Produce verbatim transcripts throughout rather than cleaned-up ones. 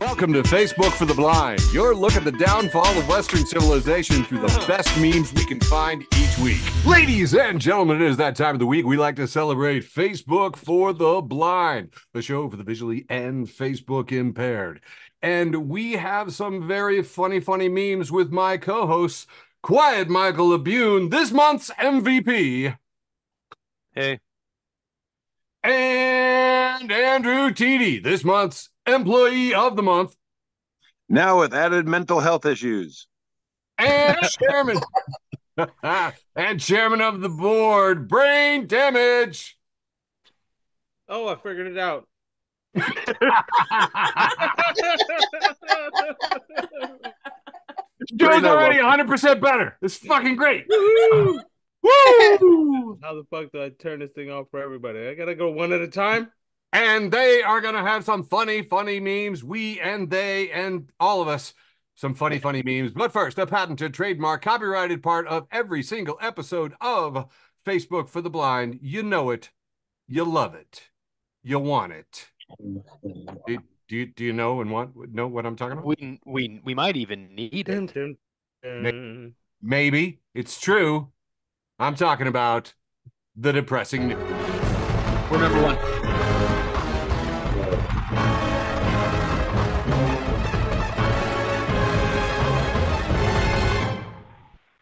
Welcome to Facebook for the Blind, your look at the downfall of Western civilization through the best memes we can find each week. Ladies and gentlemen, it is that time of the week we like to celebrate Facebook for the Blind, the show for the visually and Facebook impaired. And we have some very funny, funny memes with my co-hosts, Quiet Michael LeBune, this month's M V P. Hey. And Andrew Teedy, this month's Employee of the Month. Now with added mental health issues. And Chairman. And Chairman of the Board, Brain Damage. Oh, I figured it out. Joe's already one hundred percent better. It's fucking great. Woo! Woo! How the fuck do I turn this thing off for everybody? I gotta go one at a time. And they are gonna have some funny, funny memes. We and they and all of us, some funny, funny memes. But first, a patented, trademark, copyrighted part of every single episode of Facebook for the Blind. You know it. You love it. You want it. Do, do you do you know and want know what I'm talking about? We we we might even need it. Maybe, maybe. It's true. I'm talking about the depressing news. We're number one.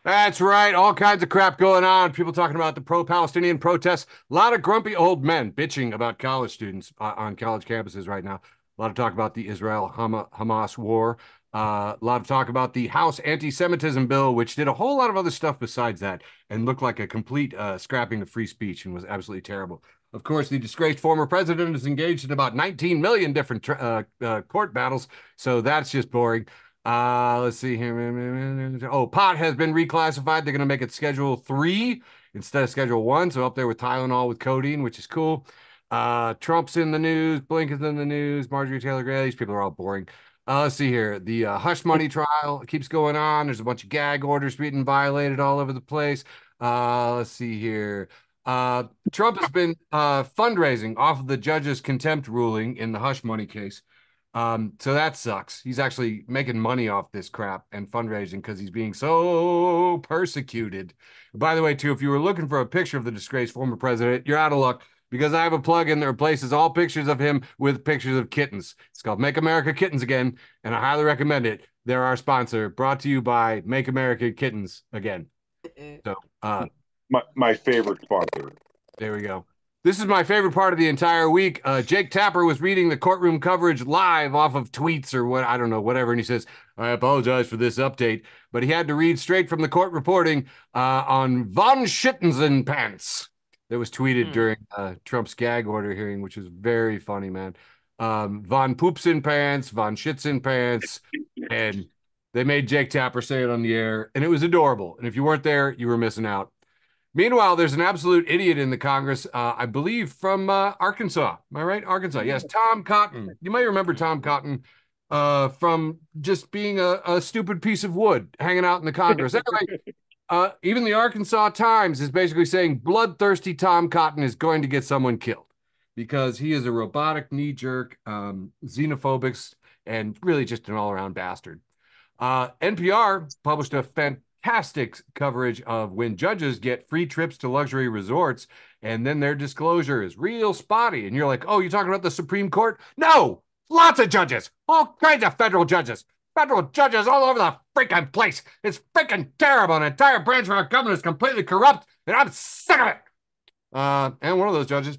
That's right. All kinds of crap going on. People talking about the pro-Palestinian protests. A lot of grumpy old men bitching about college students uh, on college campuses right now. A lot of talk about the Israel-Hamas war. Uh, a lot of talk about the House anti-Semitism bill, which did a whole lot of other stuff besides that and looked like a complete uh, scrapping of free speech and was absolutely terrible. Of course, the disgraced former president is engaged in about nineteen million different uh, uh, court battles, so that's just boring. Uh, let's see here. Oh, pot has been reclassified. They're going to make it Schedule three instead of Schedule one, so up there with Tylenol with codeine, which is cool. Uh, Trump's in the news. Blinken's in the news. Marjorie Taylor Greene. These people are all boring. Uh, let's see here. The uh, hush money trial keeps going on. There's a bunch of gag orders being violated all over the place. Uh, let's see here. Uh, Trump has been uh, fundraising off of the judge's contempt ruling in the hush money case. Um, so that sucks. He's actually making money off this crap and fundraising because he's being so persecuted. By the way, too, if you were looking for a picture of the disgraced former president, you're out of luck. Because I have a plug-in that replaces all pictures of him with pictures of kittens. It's called Make America Kittens Again, and I highly recommend it. They're our sponsor, brought to you by Make America Kittens Again. So, uh, my, my favorite sponsor. There we go. This is my favorite part of the entire week. Uh, Jake Tapper was reading the courtroom coverage live off of tweets or what, I don't know, whatever, and he says, I apologize for this update, but he had to read straight from the court reporting uh, on Von Schittensenpants. That was tweeted mm. during uh, Trump's gag order hearing, which was very funny, man. Um, Von Poops in Pants, Von Shits in Pants, and they made Jake Tapper say it on the air, and it was adorable. And if you weren't there, you were missing out. Meanwhile, there's an absolute idiot in the Congress, uh, I believe from uh, Arkansas. Am I right? Arkansas, yes. Tom Cotton. You might remember Tom Cotton uh, from just being a, a stupid piece of wood hanging out in the Congress. Anyway, Uh, even the Arkansas Times is basically saying bloodthirsty Tom Cotton is going to get someone killed because he is a robotic, knee-jerk, um, xenophobic, and really just an all-around bastard. Uh, N P R published a fantastic coverage of when judges get free trips to luxury resorts, and then their disclosure is real spotty. And you're like, oh, you're talking about the Supreme Court? No! Lots of judges! All kinds of federal judges! Federal judges all over the freaking place. It's freaking terrible. An entire branch of our government is completely corrupt, and I'm sick of it. Uh, and one of those judges,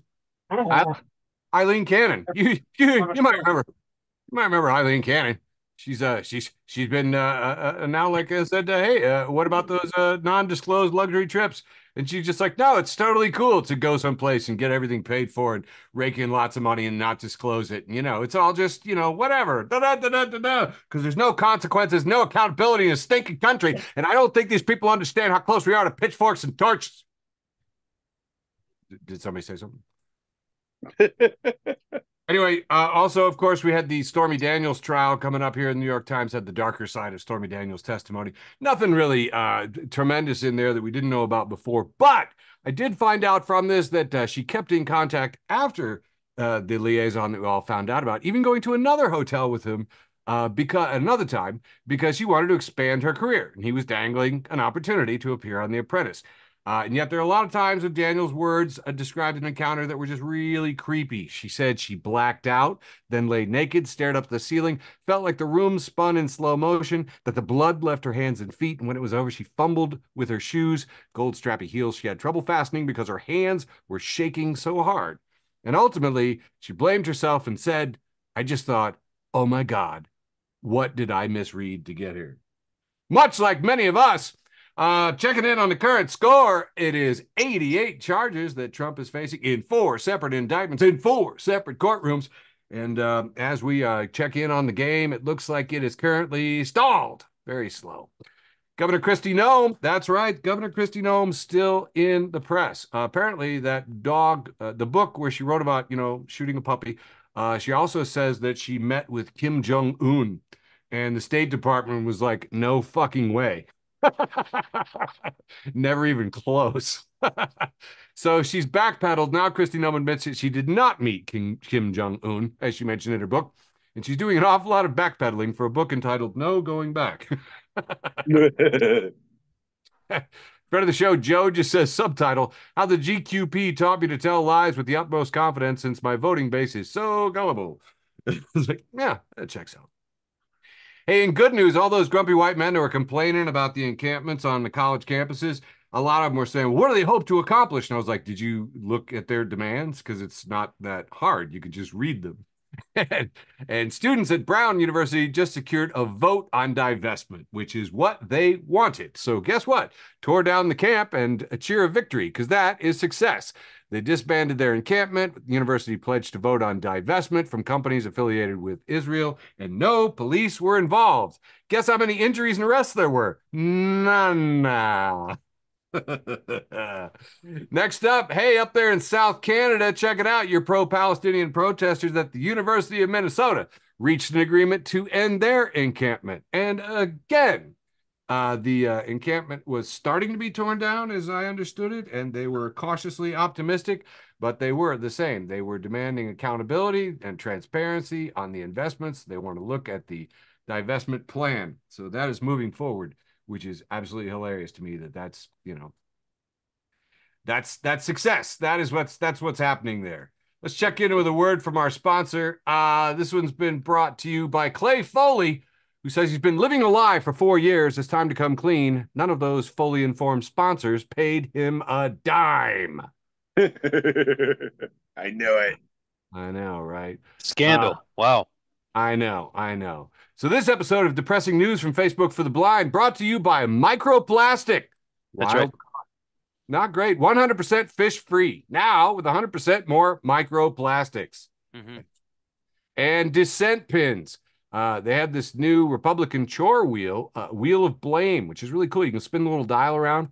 Aileen Cannon. You you you might remember. You might remember Aileen Cannon. She's uh she's she's been uh, uh now like I said, uh, hey, uh, what about those uh, non-disclosed luxury trips? And she's just like, no, it's totally cool to go someplace and get everything paid for and rake in lots of money and not disclose it. And, you know, it's all just, you know, whatever. Because there's no consequences, no accountability in a stinking country. And I don't think these people understand how close we are to pitchforks and torches. Did somebody say something? Anyway, uh, also, of course, we had the Stormy Daniels trial coming up here in the New York Times, had the darker side of Stormy Daniels' testimony. Nothing really uh, tremendous in there that we didn't know about before. But I did find out from this that uh, she kept in contact after uh, the liaison that we all found out about, even going to another hotel with him uh, because another time because she wanted to expand her career, and he was dangling an opportunity to appear on The Apprentice. Uh, and yet there are a lot of times when Daniel's words uh, described an encounter that were just really creepy. She said she blacked out, then lay naked, stared up at the ceiling, felt like the room spun in slow motion, that the blood left her hands and feet. And when it was over, she fumbled with her shoes, gold strappy heels she had trouble fastening because her hands were shaking so hard. And ultimately, she blamed herself and said, I just thought, oh my God, what did I misread to get here? Much like many of us. Uh, checking in on the current score, it is eighty-eight charges that Trump is facing in four separate indictments in four separate courtrooms. And uh, as we uh, check in on the game, it looks like it is currently stalled. Very slow. Governor Kristi Noem, that's right, Governor Kristi Noem still in the press. Uh, apparently that dog, uh, the book where she wrote about, you know, shooting a puppy, uh, she also says that she met with Kim Jong-un. And the State Department was like, no fucking way. Never even close. So she's backpedaled. Now Kristi Noem admits that she did not meet King, Kim Jong-un, as she mentioned in her book. And she's doing an awful lot of backpedaling for a book entitled No Going Back. Friend of the show, Joe, just says, subtitle, How the G Q P Taught Me to Tell Lies with the Utmost Confidence Since My Voting Base is So Gullible. It's like, yeah, that checks out. Hey, and good news, all those grumpy white men who are complaining about the encampments on the college campuses, a lot of them were saying, well, what do they hope to accomplish? And I was like, did you look at their demands? Because it's not that hard. You could just read them. and, and students at Brown University just secured a vote on divestment, which is what they wanted. So guess what? Tore down the camp and a cheer of victory, because that is success. They disbanded their encampment. The university pledged to vote on divestment from companies affiliated with Israel, and no police were involved. Guess how many injuries and arrests there were? None. Next up, hey, up there in South Canada, check it out. Your pro-Palestinian protesters at the University of Minnesota reached an agreement to end their encampment. And again, Uh, the uh, encampment was starting to be torn down, as I understood it, and they were cautiously optimistic, but they were the same. They were demanding accountability and transparency on the investments. They want to look at the divestment plan. So that is moving forward, which is absolutely hilarious to me that that's, you know, that's, that's success. That is what's, that's what's happening there. Let's check in with a word from our sponsor. Uh, this one's been brought to you by Clay Foley, who says he's been living a lie for four years. It's time to come clean. None of those fully informed sponsors paid him a dime. I know it. I know, right? Scandal. Uh, wow. I know, I know. So this episode of Depressing News from Facebook for the Blind brought to you by Microplastic. That's Wild. Right. Not great. one hundred percent fish-free. Now with one hundred percent more microplastics. Mm-hmm. And dissent pins. Uh, they had this new Republican chore wheel, uh, Wheel of Blame, which is really cool. You can spin the little dial around,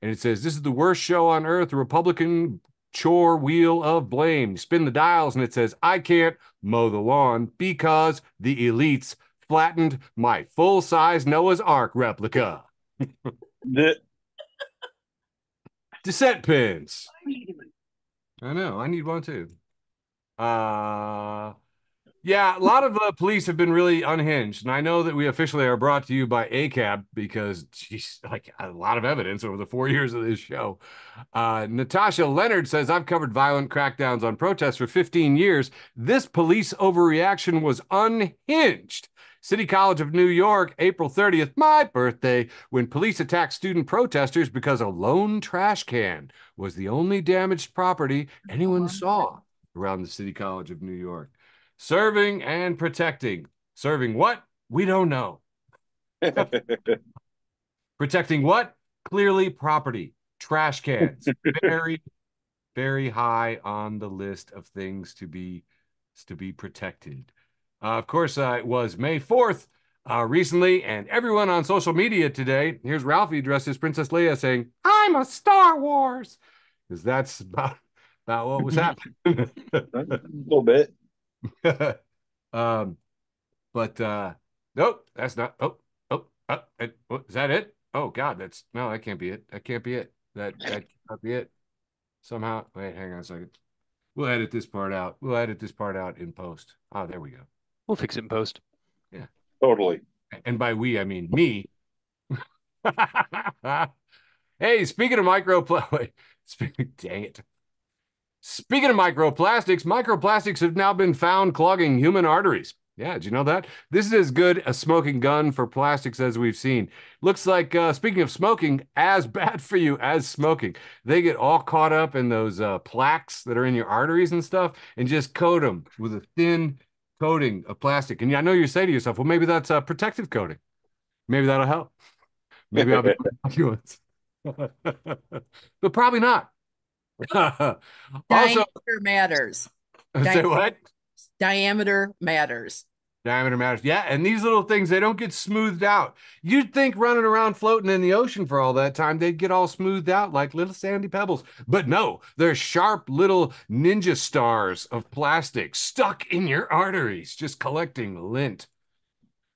and it says, this is the worst show on earth, the Republican chore Wheel of Blame. You spin the dials, and it says, I can't mow the lawn because the elites flattened my full-size Noah's Ark replica. the Dissent pins. I need one. I know. I need one, too. Uh... Yeah, a lot of uh, police have been really unhinged, and I know that we officially are brought to you by A C A B because, geez, like a lot of evidence over the four years of this show. Uh, Natasha Leonard says, I've covered violent crackdowns on protests for fifteen years. This police overreaction was unhinged. City College of New York, April thirtieth, my birthday, when police attacked student protesters because a lone trash can was the only damaged property anyone saw around the City College of New York. Serving and protecting. Serving what? We don't know. Protecting what? Clearly property. Trash cans. Very, very high on the list of things to be, to be protected. Uh, of course, uh, it was May fourth uh, recently, and everyone on social media today, here's Ralphie dressed as Princess Leia saying, I'm a Star Wars. Because that's about, about what was happening. A little bit. um, but uh, nope, that's not. Oh, oh, oh, it, oh, is that it? Oh God, that's no, that can't be it. That can't be it. That that can't be it. Somehow, wait, hang on a second. We'll edit this part out. We'll edit this part out in post. Oh, there we go. We'll fix it in post. Yeah. Totally. And by we, I mean me. Hey, speaking of microplastics, dang it. Speaking of microplastics, microplastics have now been found clogging human arteries. Yeah, did you know that? This is as good a smoking gun for plastics as we've seen. Looks like, uh, speaking of smoking, as bad for you as smoking. They get all caught up in those uh, plaques that are in your arteries and stuff and just coat them with a thin coating of plastic. And I know you say to yourself, well, maybe that's uh, protective coating. Maybe that'll help. Maybe I'll be documents. But probably not. Also, diameter matters. Say what? Diameter matters. Diameter matters. Yeah, and these little things, they don't get smoothed out. You'd think running around floating in the ocean for all that time, they'd get all smoothed out like little sandy pebbles. But no, they're sharp little ninja stars of plastic stuck in your arteries, just collecting lint.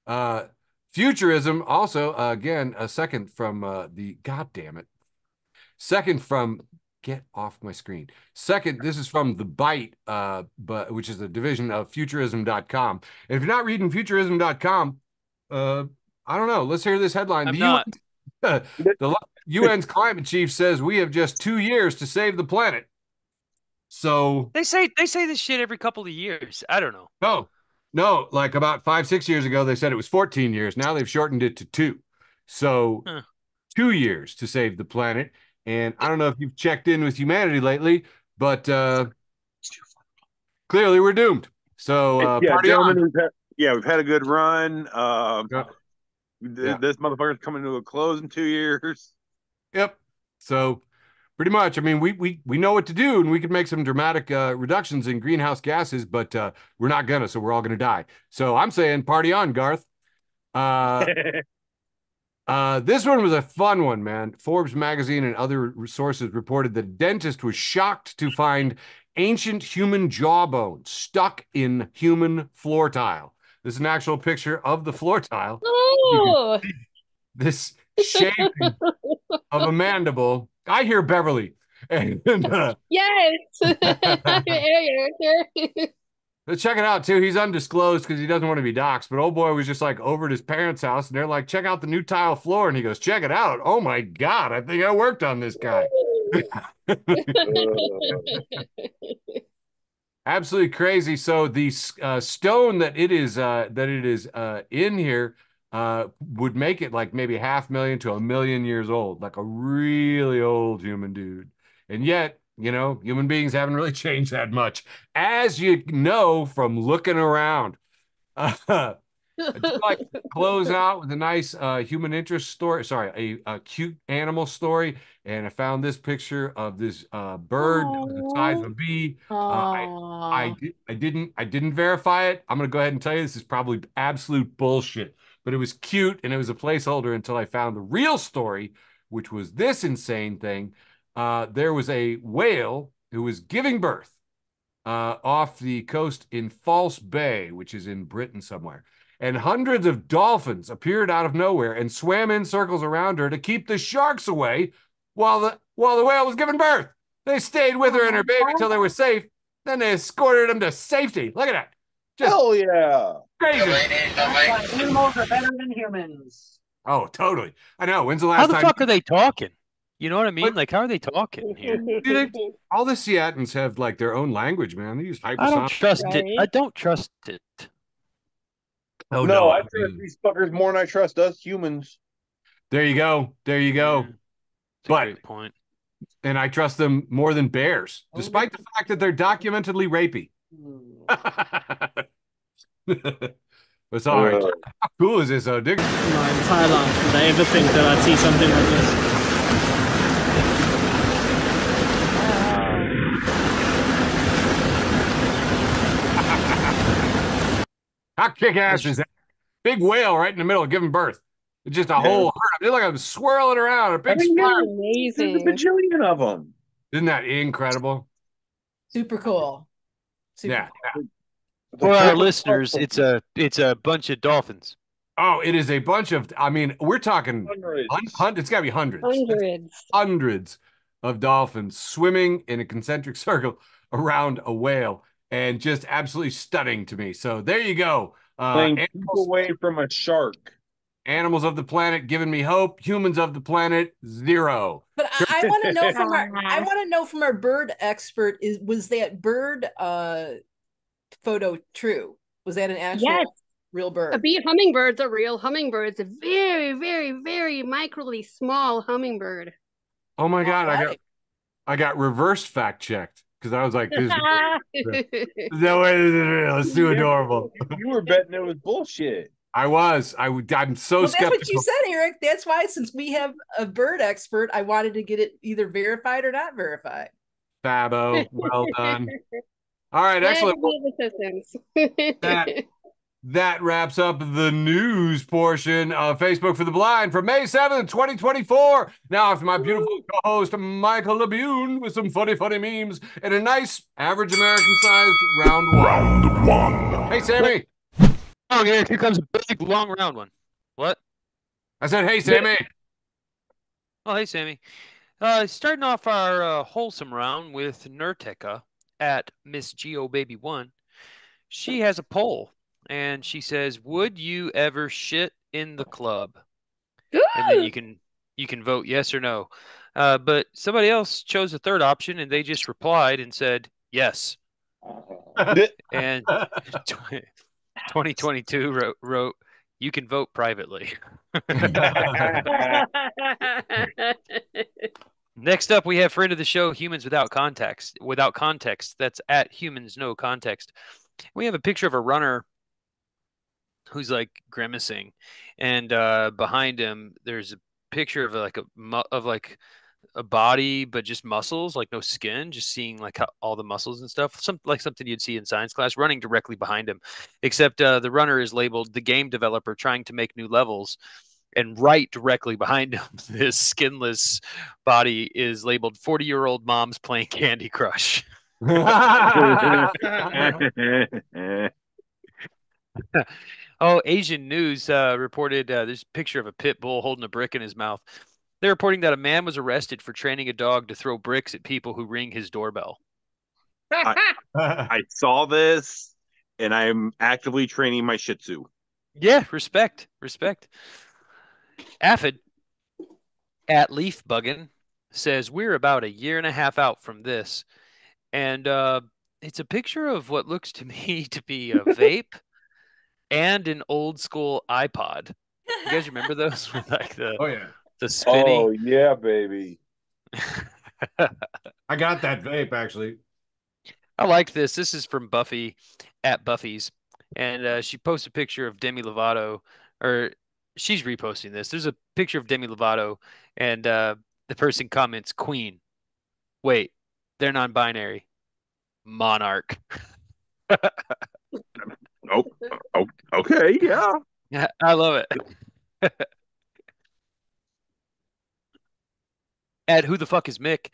Uh, futurism also, uh, again, a second from uh, the, God damn it. Second from... Get off my screen. Second, this is from The Bite, uh, but, which is a division of futurism dot com. If you're not reading futurism dot com, uh, I don't know. Let's hear this headline. The, U N, uh, the U N's climate chief says we have just two years to save the planet. So they say they say this shit every couple of years. I don't know. No, no. Like about five, six years ago, they said it was fourteen years. Now they've shortened it to two. So huh. two years to save the planet. And I don't know if you've checked in with humanity lately, but uh, clearly we're doomed. So uh, yeah, party on. We've had, yeah, we've had a good run. Uh, yeah. th yeah. This motherfucker's coming to a close in two years. Yep. So pretty much, I mean, we we we know what to do, and we can make some dramatic uh, reductions in greenhouse gases, but uh, we're not gonna. So we're all gonna die. So I'm saying, party on, Garth. Uh, Uh, this one was a fun one, man. Forbes magazine and other sources reported that a dentist was shocked to find ancient human jawbone stuck in human floor tile. This is an actual picture of the floor tile. Oh. This shaping of a mandible. I hear Beverly. And, uh, yes. But check it out, too. He's undisclosed because he doesn't want to be doxxed. But old boy was just like over at his parents' house, and they're like, check out the new tile floor. And he goes, check it out. Oh, my God. I think I worked on this guy. Absolutely crazy. So the uh, stone that it is uh, that it is uh, in here uh, would make it like maybe half million to a million years old, like a really old human dude. And yet, you know, human beings haven't really changed that much, as you know from looking around. Uh, I'd just like to close out with a nice uh, human interest story. Sorry, a, a cute animal story. And I found this picture of this uh, bird Aww. the size of a bee. Uh, I, I, I didn't I didn't verify it. I'm going to go ahead and tell you this is probably absolute bullshit. But it was cute, and it was a placeholder until I found the real story, which was this insane thing. Uh, there was a whale who was giving birth uh, off the coast in False Bay, which is in Britain somewhere. And hundreds of dolphins appeared out of nowhere and swam in circles around her to keep the sharks away while the, while the whale was giving birth. They stayed with her and her baby until they were safe. Then they escorted them to safety. Look at that. Just Hell yeah. Crazy. Animals are better than humans. Oh, totally. I know. When's the last time? How the fuck are they talking? You know what I mean? What? Like, how are they talking here? Dude, they, all the Seatans have, like, their own language, man. They use hypersonic. I don't trust right? it. I don't trust it. Oh, no, no, I trust I mean. these fuckers more than I trust us humans. There you go. There you go. Yeah, but, great point. And I trust them more than bears, despite the fact that they're documentedly rapey. It's all right. How cool is this, though? Dig no, in Thailand, did I ever think that I'd see something like this? How kick-ass is that? Big whale right in the middle of giving birth. It's just a whole herd. It's like I'm swirling around. A big splash. Amazing. There's a bajillion of them. Isn't that incredible? Super cool. Super yeah. Cool. For our listeners, it's a it's a bunch of dolphins. Oh, it is a bunch of. I mean, we're talking hundreds. Un, hun, it's got to be hundreds. Hundreds. It's hundreds of dolphins swimming in a concentric circle around a whale, and just absolutely stunning to me. So there you go. Uh, Playing animals, away from a shark. Animals of the planet giving me hope. Humans of the planet, zero. But I, I want to know from our I want to know from our bird expert is was that bird uh, photo true? Was that an actual yes. real bird? A bee hummingbirds are real hummingbirds. A very, very, very microly small hummingbird. Oh my God! Right. I got I got reverse fact checked. Because I was like, this is no way this is real. It's too adorable. You were betting it was bullshit. I was. I would. I'm so well, skeptical. That's what you said, Eric. That's why, since we have a bird expert, I wanted to get it either verified or not verified. Fabo, well done. All right, excellent. that, that wraps up the news portion of Facebook for the Blind for May seventh, twenty twenty-four. Now, after my beautiful co-host Michael LeBune with some funny, funny memes and a nice average American-sized round one. Round one. Hey, Sammy. Oh, here, here comes a big, long round one. What? I said, hey, Sammy. Oh, hey, Sammy. Uh, starting off our uh, wholesome round with Nertica at Miss Geo Baby One. She has a poll. And she says, would you ever shit in the club? Ooh! And then you can you can vote yes or no. Uh, but somebody else chose a third option, and they just replied and said, yes. And twenty twenty-two wrote, wrote, you can vote privately. Next up, we have friend of the show, Humans Without Context. Without Context. That's at Humans No Context. We have a picture of a runner who's like grimacing, and uh, behind him there's a picture of like a of like a body, but just muscles, like no skin, just seeing like how, all the muscles and stuff, some like something you'd see in science class, running directly behind him. Except uh, the runner is labeled the game developer trying to make new levels, and right directly behind him, this skinless body is labeled forty-year-old moms playing Candy Crush. Oh, Asian News uh, reported uh, this picture of a pit bull holding a brick in his mouth. They're reporting that a man was arrested for training a dog to throw bricks at people who ring his doorbell. I, I saw this, and I'm actively training my Shih Tzu. Yeah, respect, respect. Aphid at Leaf Buggin says, we're about a year and a half out from this, and uh, it's a picture of what looks to me to be a vape. And an old school iPod. You guys remember those with like the oh yeah the spinny? Oh yeah, baby. I got that vape actually. I like this. This is from Buffy at Buffy's, and uh, she posted a picture of Demi Lovato, or she's reposting this. There's a picture of Demi Lovato, and uh, the person comments, "Queen." Wait, they're non-binary. Monarch. Oh, oh, okay, yeah. Yeah, I love it. At Who the Fuck is Mick?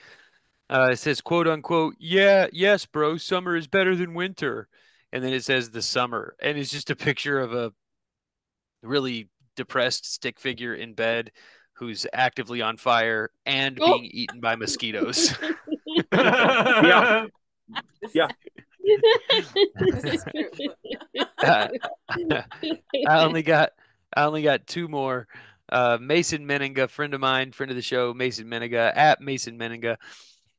Uh, it says, quote unquote, yeah, yes, bro, summer is better than winter. And then it says the summer. And it's just a picture of a really depressed stick figure in bed who's actively on fire and oh. being eaten by mosquitoes. Yeah. Yeah. uh, I only got I only got two more. uh, Mason Menninga, friend of mine, friend of the show, Mason Menninga at Mason Menninga.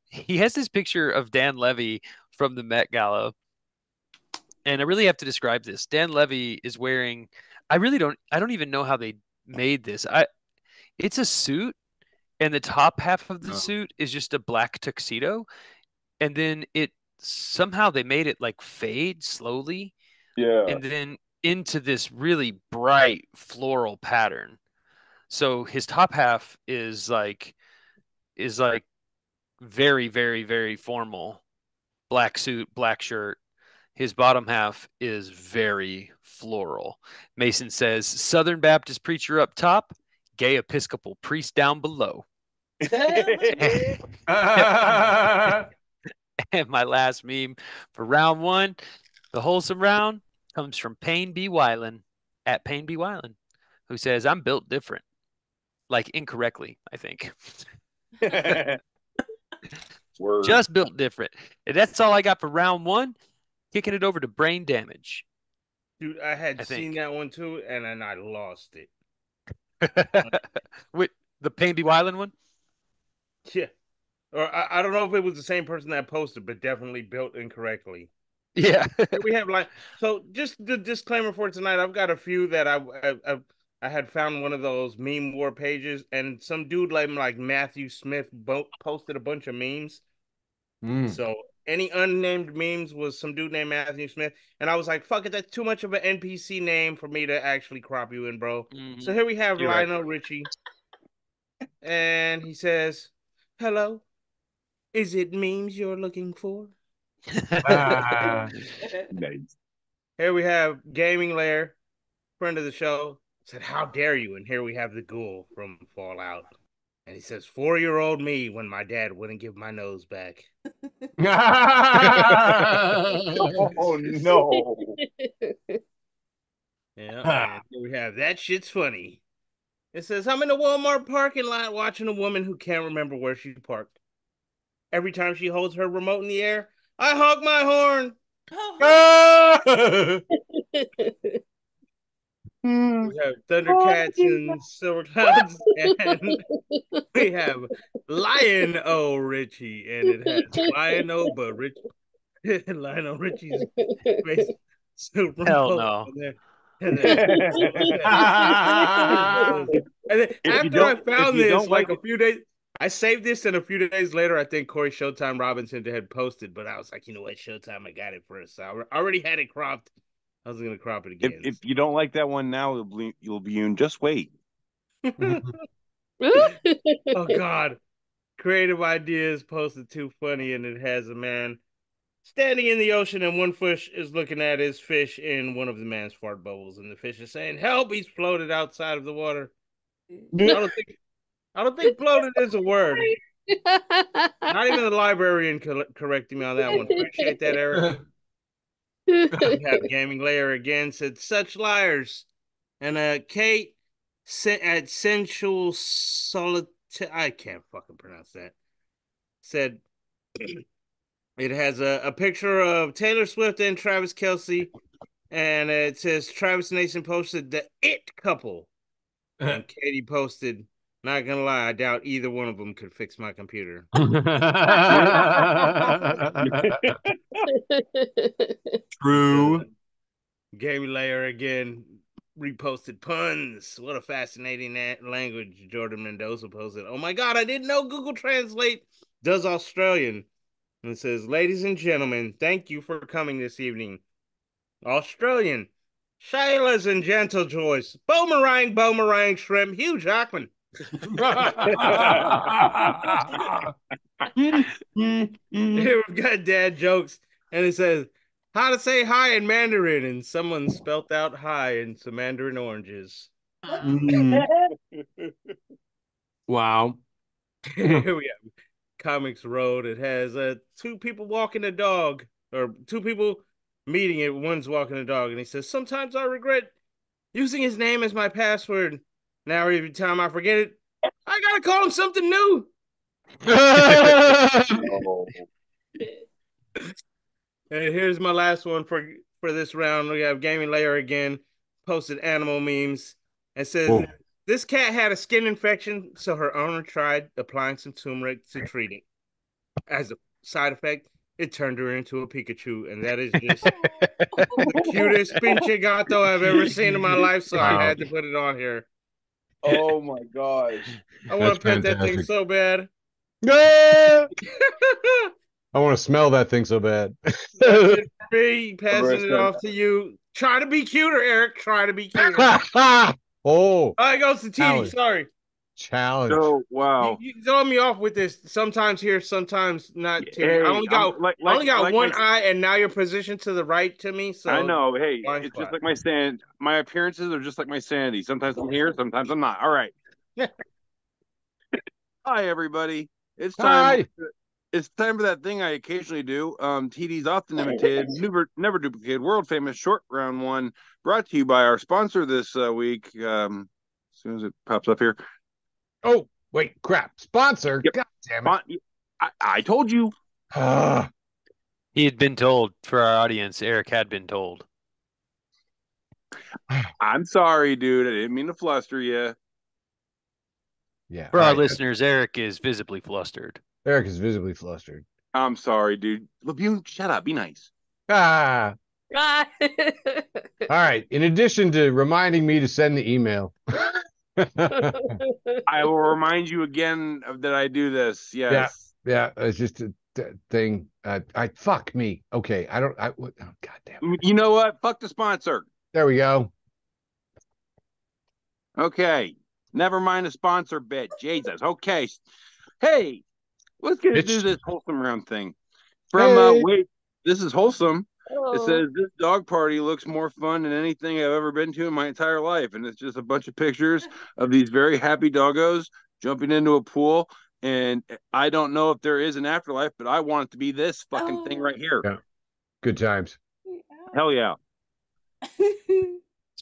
He has this picture of Dan Levy from the Met Gala, and I really have to describe this. Dan Levy is wearing, I really don't I don't even know how they made this. I it's a suit, and the top half of the oh. suit is just a black tuxedo, and then it somehow they made it like fade slowly, yeah, and then into this really bright floral pattern. So his top half is like is like very, very, very formal, black suit, black shirt. His bottom half is very floral. Mason says, Southern Baptist preacher up top, gay Episcopal priest down below. And my last meme for round one, the wholesome round, comes from Payne B. Weiland at Payne B. Weiland, who says, I'm built different. Like incorrectly, I think. Word. Just built different. And that's all I got for round one. Kicking it over to Brain Damage. Dude, I had I seen think. that one too, and then I lost it. With the Payne B. Weiland one? Yeah. Or I, I don't know if it was the same person that posted, but definitely built incorrectly. Yeah. We have like, so just the disclaimer for tonight, I've got a few that I I, I I had found one of those meme war pages, and some dude like, like Matthew Smith bo- posted a bunch of memes. Mm. So any unnamed memes was some dude named Matthew Smith. And I was like, fuck it, that's too much of an N P C name for me to actually crop you in, bro. Mm-hmm. So here we have You're Lionel right. Richie. And he says, hello, is it memes you're looking for? Ah. Nice. Here we have Gaming Lair, friend of the show. Said, how dare you? And here we have the ghoul from Fallout. And he says, four-year-old me when my dad wouldn't give my nose back. Oh, no. Yeah, here we have, that shit's funny. It says, I'm in a Walmart parking lot watching a woman who can't remember where she parked. Every time she holds her remote in the air, I honk my horn. Oh. We have Thundercats oh, and Silver Clouds, and we have Lion-O Richie, and it has Lion-O, but Rich Lion-O Richie's face. Hell no. There. And then, and then after I found this, like, like a few days, I saved this, and a few days later, I think Corey Showtime Robinson had posted, but I was like, you know what, Showtime, I got it first. So I already had it cropped. I was gonna crop it again. If, if you don't like that one now, it'll be, you'll be in. Just wait. Oh God! Creative ideas posted too funny, and it has a man standing in the ocean, and one fish is looking at his fish in one of the man's fart bubbles, and the fish is saying, "Help! He's floated outside of the water." I don't think I don't think "floated" is a word. Not even the librarian correcting me on that one. Appreciate that, Eric. We have Gaming Layer again said such liars, and uh Kate sen- at sensual solitaire. I can't fucking pronounce that. Said it has a, a picture of Taylor Swift and Travis Kelce, and it says Travis Nathan posted the it couple, and Katie posted, not gonna lie, I doubt either one of them could fix my computer. True. Gary Layer again reposted puns. What a fascinating language. Jordan Mendoza posted, oh my God, I didn't know Google Translate does Australian. And it says, ladies and gentlemen, thank you for coming this evening. Australian, Shayla's and Gentle Joyce, Boomerang, Boomerang, Shrimp, Hugh Jackman. Here we've got dad jokes, and it says how to say hi in Mandarin, and someone spelt out hi in some Mandarin oranges. Mm. Wow. Here we have Comics Road. It has uh, two people walking a dog, or two people meeting it, one's walking a dog, and he says, sometimes I regret using his name as my password. Now every time I forget it, I gotta call him something new. And here's my last one for, for this round. We have Gaming Layer again, posted animal memes, and says, whoa, this cat had a skin infection, so her owner tried applying some turmeric to treat it. As a side effect, it turned her into a Pikachu, and that is just the cutest pinche gato I've ever seen in my life, so wow. I had to put it on here. Oh my gosh. I want to pet that thing so bad. Yeah! I want to smell that thing so bad. Me passing it off to you. Try to be cuter, Eric. Try to be cuter. Oh. Oh, it goes to T. Sorry. Challenge. Oh, wow. You, you throw me off with this. Sometimes here, sometimes not. Hey, I only got, like, I only got like one my... eye, and now you're positioned to the right to me. So I know. Hey, blind it's spot. Just like my sanity. My appearances are just like my sanity. Sometimes I'm here, sometimes I'm not. All right. Hi, everybody. It's time. Hi. It's time for that thing I occasionally do. Um, T D's often imitated, never, never duplicated, world famous short round one. Brought to you by our sponsor this uh, week. Um, as soon as it pops up here. Oh, wait, crap. Sponsor? Yep. God damn it. I, I told you. He had been told. For our audience, Eric had been told. I'm sorry, dude. I didn't mean to fluster you. Yeah. For right. our listeners, Eric is visibly flustered. Eric is visibly flustered. I'm sorry, dude. LeBune, shut up. Be nice. Ah. ah. All right. In addition to reminding me to send the email. I will remind you again that I do this. Yes. Yeah. Yeah. It's just a t- thing. Uh, I fuck me. Okay. I don't. I. Oh, God damn it. You know what? Fuck the sponsor. There we go. Okay. Never mind a sponsor bit. Jesus. Okay. Hey, let's get it's... to do this wholesome round thing. From hey. uh, wait, this is wholesome. Hello. It says this dog party looks more fun than anything I've ever been to in my entire life, and it's just a bunch of pictures of these very happy doggos jumping into a pool. And I don't know if there is an afterlife, but I want it to be this fucking oh. thing right here. Yeah. Good times. Yeah. Hell yeah. This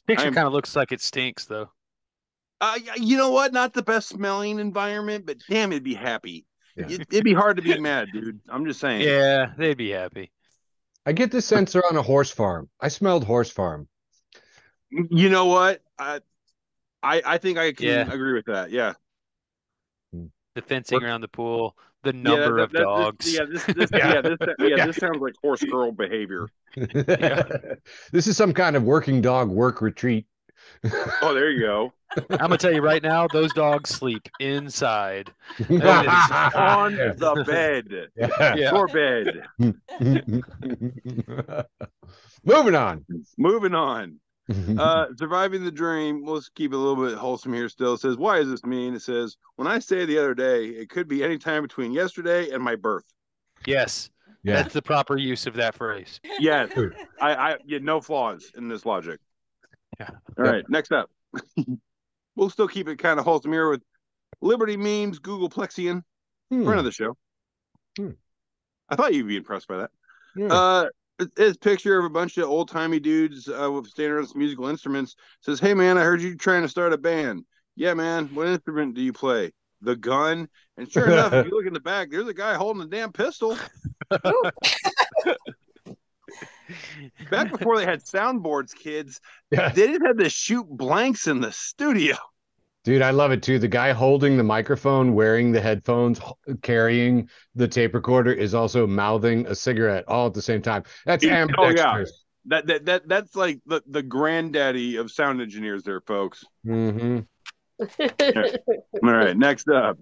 picture kind of looks like it stinks, though. Uh, you know what? Not the best smelling environment, but damn, it'd be happy. Yeah. It, it'd be hard to be mad, dude. I'm just saying. Yeah, they'd be happy. I get the sense they're on a horse farm. I smelled horse farm. You know what? I I, I think I can yeah. agree with that. Yeah. The fencing what? around the pool, the number yeah, that, that, of dogs. This, yeah, this, this, yeah, this, yeah, yeah, this sounds like horse girl behavior. Yeah. This is some kind of working dog work retreat. Oh, there you go. I'm gonna tell you right now, those dogs sleep inside on the bed. Yeah. Yeah. Your bed. Moving on. Moving on. Uh, surviving the dream. Let's keep it a little bit wholesome here still. It says, why is this mean? It says, when I say the other day, it could be any time between yesterday and my birth. Yes. Yeah. That's the proper use of that phrase. Yes. I, I yeah, no flaws in this logic. Yeah. All right. Yeah. Next up. We'll still keep it kind of wholesome here with Liberty Memes, Google Plexian, hmm. friend of the show. Hmm. I thought you'd be impressed by that. Yeah. Uh, it's a picture of a bunch of old-timey dudes uh, with standards musical instruments. It says, hey, man, I heard you trying to start a band. Yeah, man. What instrument do you play? The gun. And sure enough, if you look in the back, there's a guy holding a damn pistol. Back before they had soundboards, kids, yeah. they didn't have to shoot blanks in the studio. Dude, I love it, too. The guy holding the microphone, wearing the headphones, carrying the tape recorder is also mouthing a cigarette all at the same time. That's ambidextrous. Oh, yeah. That, that, that, that's like the, the granddaddy of sound engineers there, folks. Mm-hmm. All right. All right, next up.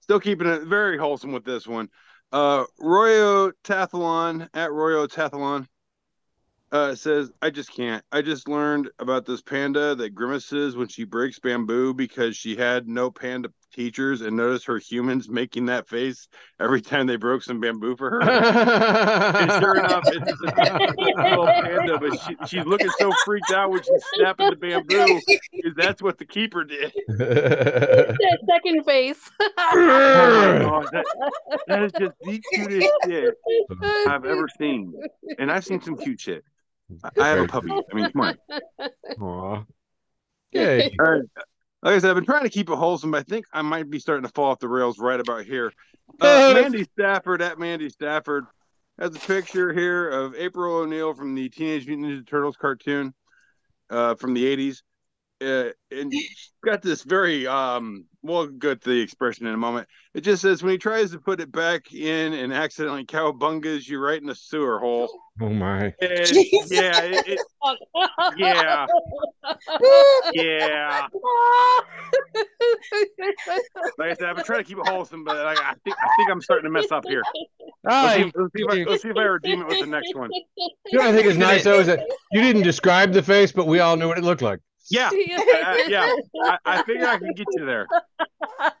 Still keeping it very wholesome with this one. Uh, Royotathlon, at Royotathlon, uh, says, I just can't. I just learned about this panda that grimaces when she breaks bamboo because she had no panda teachers and noticed her humans making that face every time they broke some bamboo for her. And sure enough, it's just a little panda, but she, she's looking so freaked out when she's snapping the bamboo because that's what the keeper did. That second face. Oh, that, that is just the cutest shit I've ever seen. And I've seen some cute shit. I, I have a puppy. I mean, come on. Aw. Yay. All right. Like I said, I've been trying to keep it wholesome, but I think I might be starting to fall off the rails right about here. Uh, Mandy Stafford, at Mandy Stafford, has a picture here of April O'Neil from the Teenage Mutant Ninja Turtles cartoon uh, from the eighties. Uh, and she's got this very, um, we'll get the expression in a moment. It just says, when he tries to put it back in and accidentally cowbungas you right in the sewer hole. Oh, my. And, yeah. It, it, yeah. Yeah. Like I said, I've been trying to keep it wholesome, but like, I, think, I think I'm starting to mess up here. Let's see, let's, see if I, let's see if I redeem it with the next one. You know what I think is nice, though, is that you didn't describe the face, but we all knew what it looked like. Yeah, uh, yeah. I, I figured I could get you there.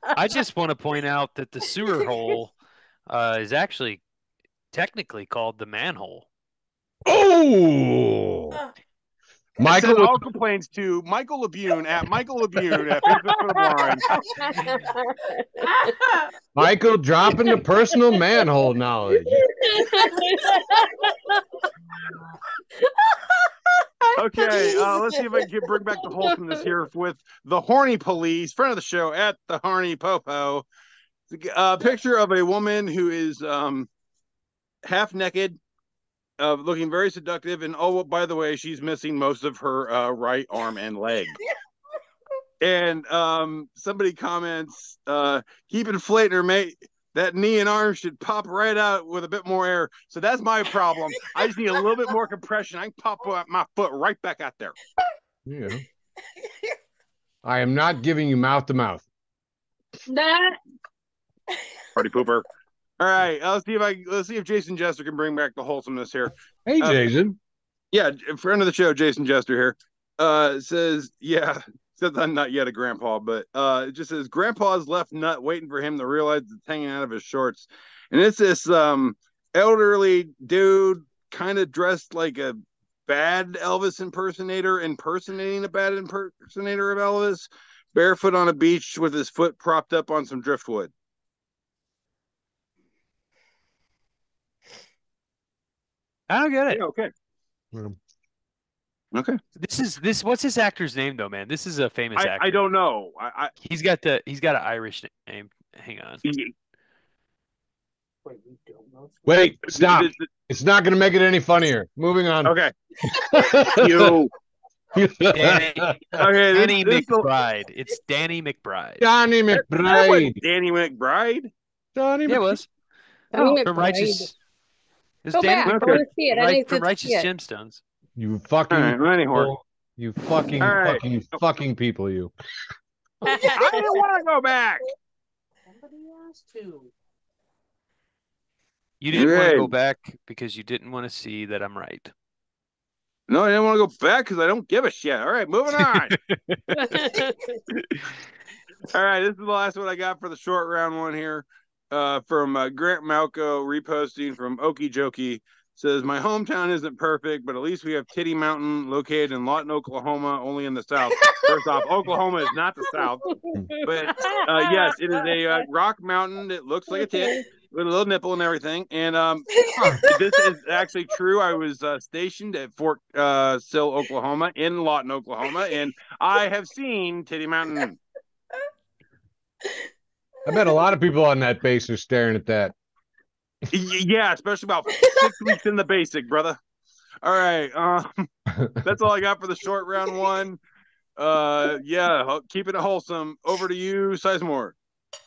I just want to point out that the sewer hole uh, is actually technically called the manhole. Oh! Michael all complains to Michael LeBune at Michael LeBune at Facebook for the Blind. Michael dropping the personal manhole knowledge. Okay, uh, let's see if I can get, bring back the wholesomeness here with the horny police, friend of the show at the horny popo. a picture of a woman who is um, half naked, uh, looking very seductive, and oh, by the way, she's missing most of her uh, right arm and leg. And um, somebody comments, uh, "Keep inflating her, mate. That knee and arm should pop right out with a bit more air." So that's my problem. I just need a little bit more compression. I can pop my foot right back out there. Yeah. I am not giving you mouth to mouth. That party pooper. All right, let's see if I let's see if Jason Jester can bring back the wholesomeness here. Hey, uh, Jason. Yeah, friend of the show, Jason Jester here. Uh, says yeah. Says I'm not yet a grandpa, but uh, it just says grandpa's left nut waiting for him to realize it's hanging out of his shorts, and it's this um elderly dude kind of dressed like a bad Elvis impersonator impersonating a bad impersonator of Elvis, barefoot on a beach with his foot propped up on some driftwood. I don't get it. Yeah, okay. Yeah. Okay. This is this. What's his actor's name though, man? This is a famous I, actor. I don't know. I, I he's got the he's got an Irish name. Hang on. Wait, we don't know. Wait, stop! It's not going to make it any funnier. Moving on. Okay. You. Danny, okay, Danny this, McBride. This... It's Danny McBride. Danny McBride. Danny McBride. Danny. Yeah, it was. Danny oh, from Righteous. It's Danny back. McBride. It. Right, from Righteous Gemstones. You fucking right, people, you fucking right. fucking you fucking people, you. I didn't want to go back. Somebody asked to. You didn't right. want to go back because you didn't want to see that I'm right. No, I didn't want to go back because I don't give a shit. All right, moving on. All right, this is the last one I got for the short round one here. Uh, from uh, Grant Malco reposting from Okie Jokey. Says, my hometown isn't perfect, but at least we have Kitty Mountain located in Lawton, Oklahoma, only in the South. First off, Oklahoma is not the South. But, uh, yes, it is a uh, rock mountain that looks like a tit with a little nipple and everything. And um, this is actually true. I was uh, stationed at Fort uh, Sill, Oklahoma, in Lawton, Oklahoma, and I have seen Titty Mountain. I bet a lot of people on that base are staring at that. Yeah, especially about six weeks in the basic, brother. All right, um, that's all I got for the short round one. Uh, yeah, keep it wholesome. Over to you, Sizemore.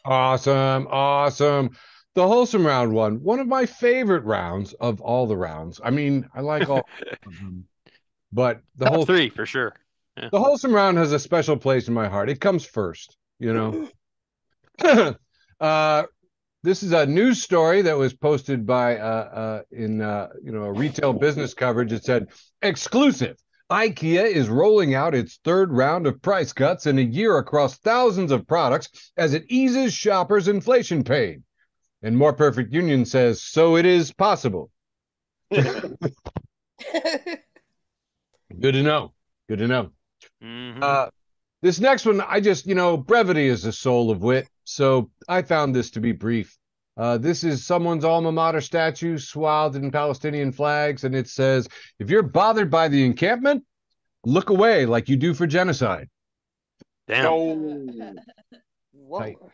Awesome, awesome. The wholesome round one, one of my favorite rounds of all the rounds. I mean, I like all, of them, but the whole three for sure. Yeah. The wholesome round has a special place in my heart. It comes first, you know. uh. This is a news story that was posted by uh, uh, in uh, you know a retail business coverage. It said, exclusive, IKEA is rolling out its third round of price cuts in a year across thousands of products as it eases shoppers' inflation pain. And More Perfect Union says, so it is possible. Good to know. Good to know. Mm-hmm. Uh, this next one, I just, you know, brevity is the soul of wit. So I found this to be brief. Uh, this is someone's alma mater statue swathed in Palestinian flags, and it says, if you're bothered by the encampment, look away like you do for genocide. Damn. Oh. Whoa.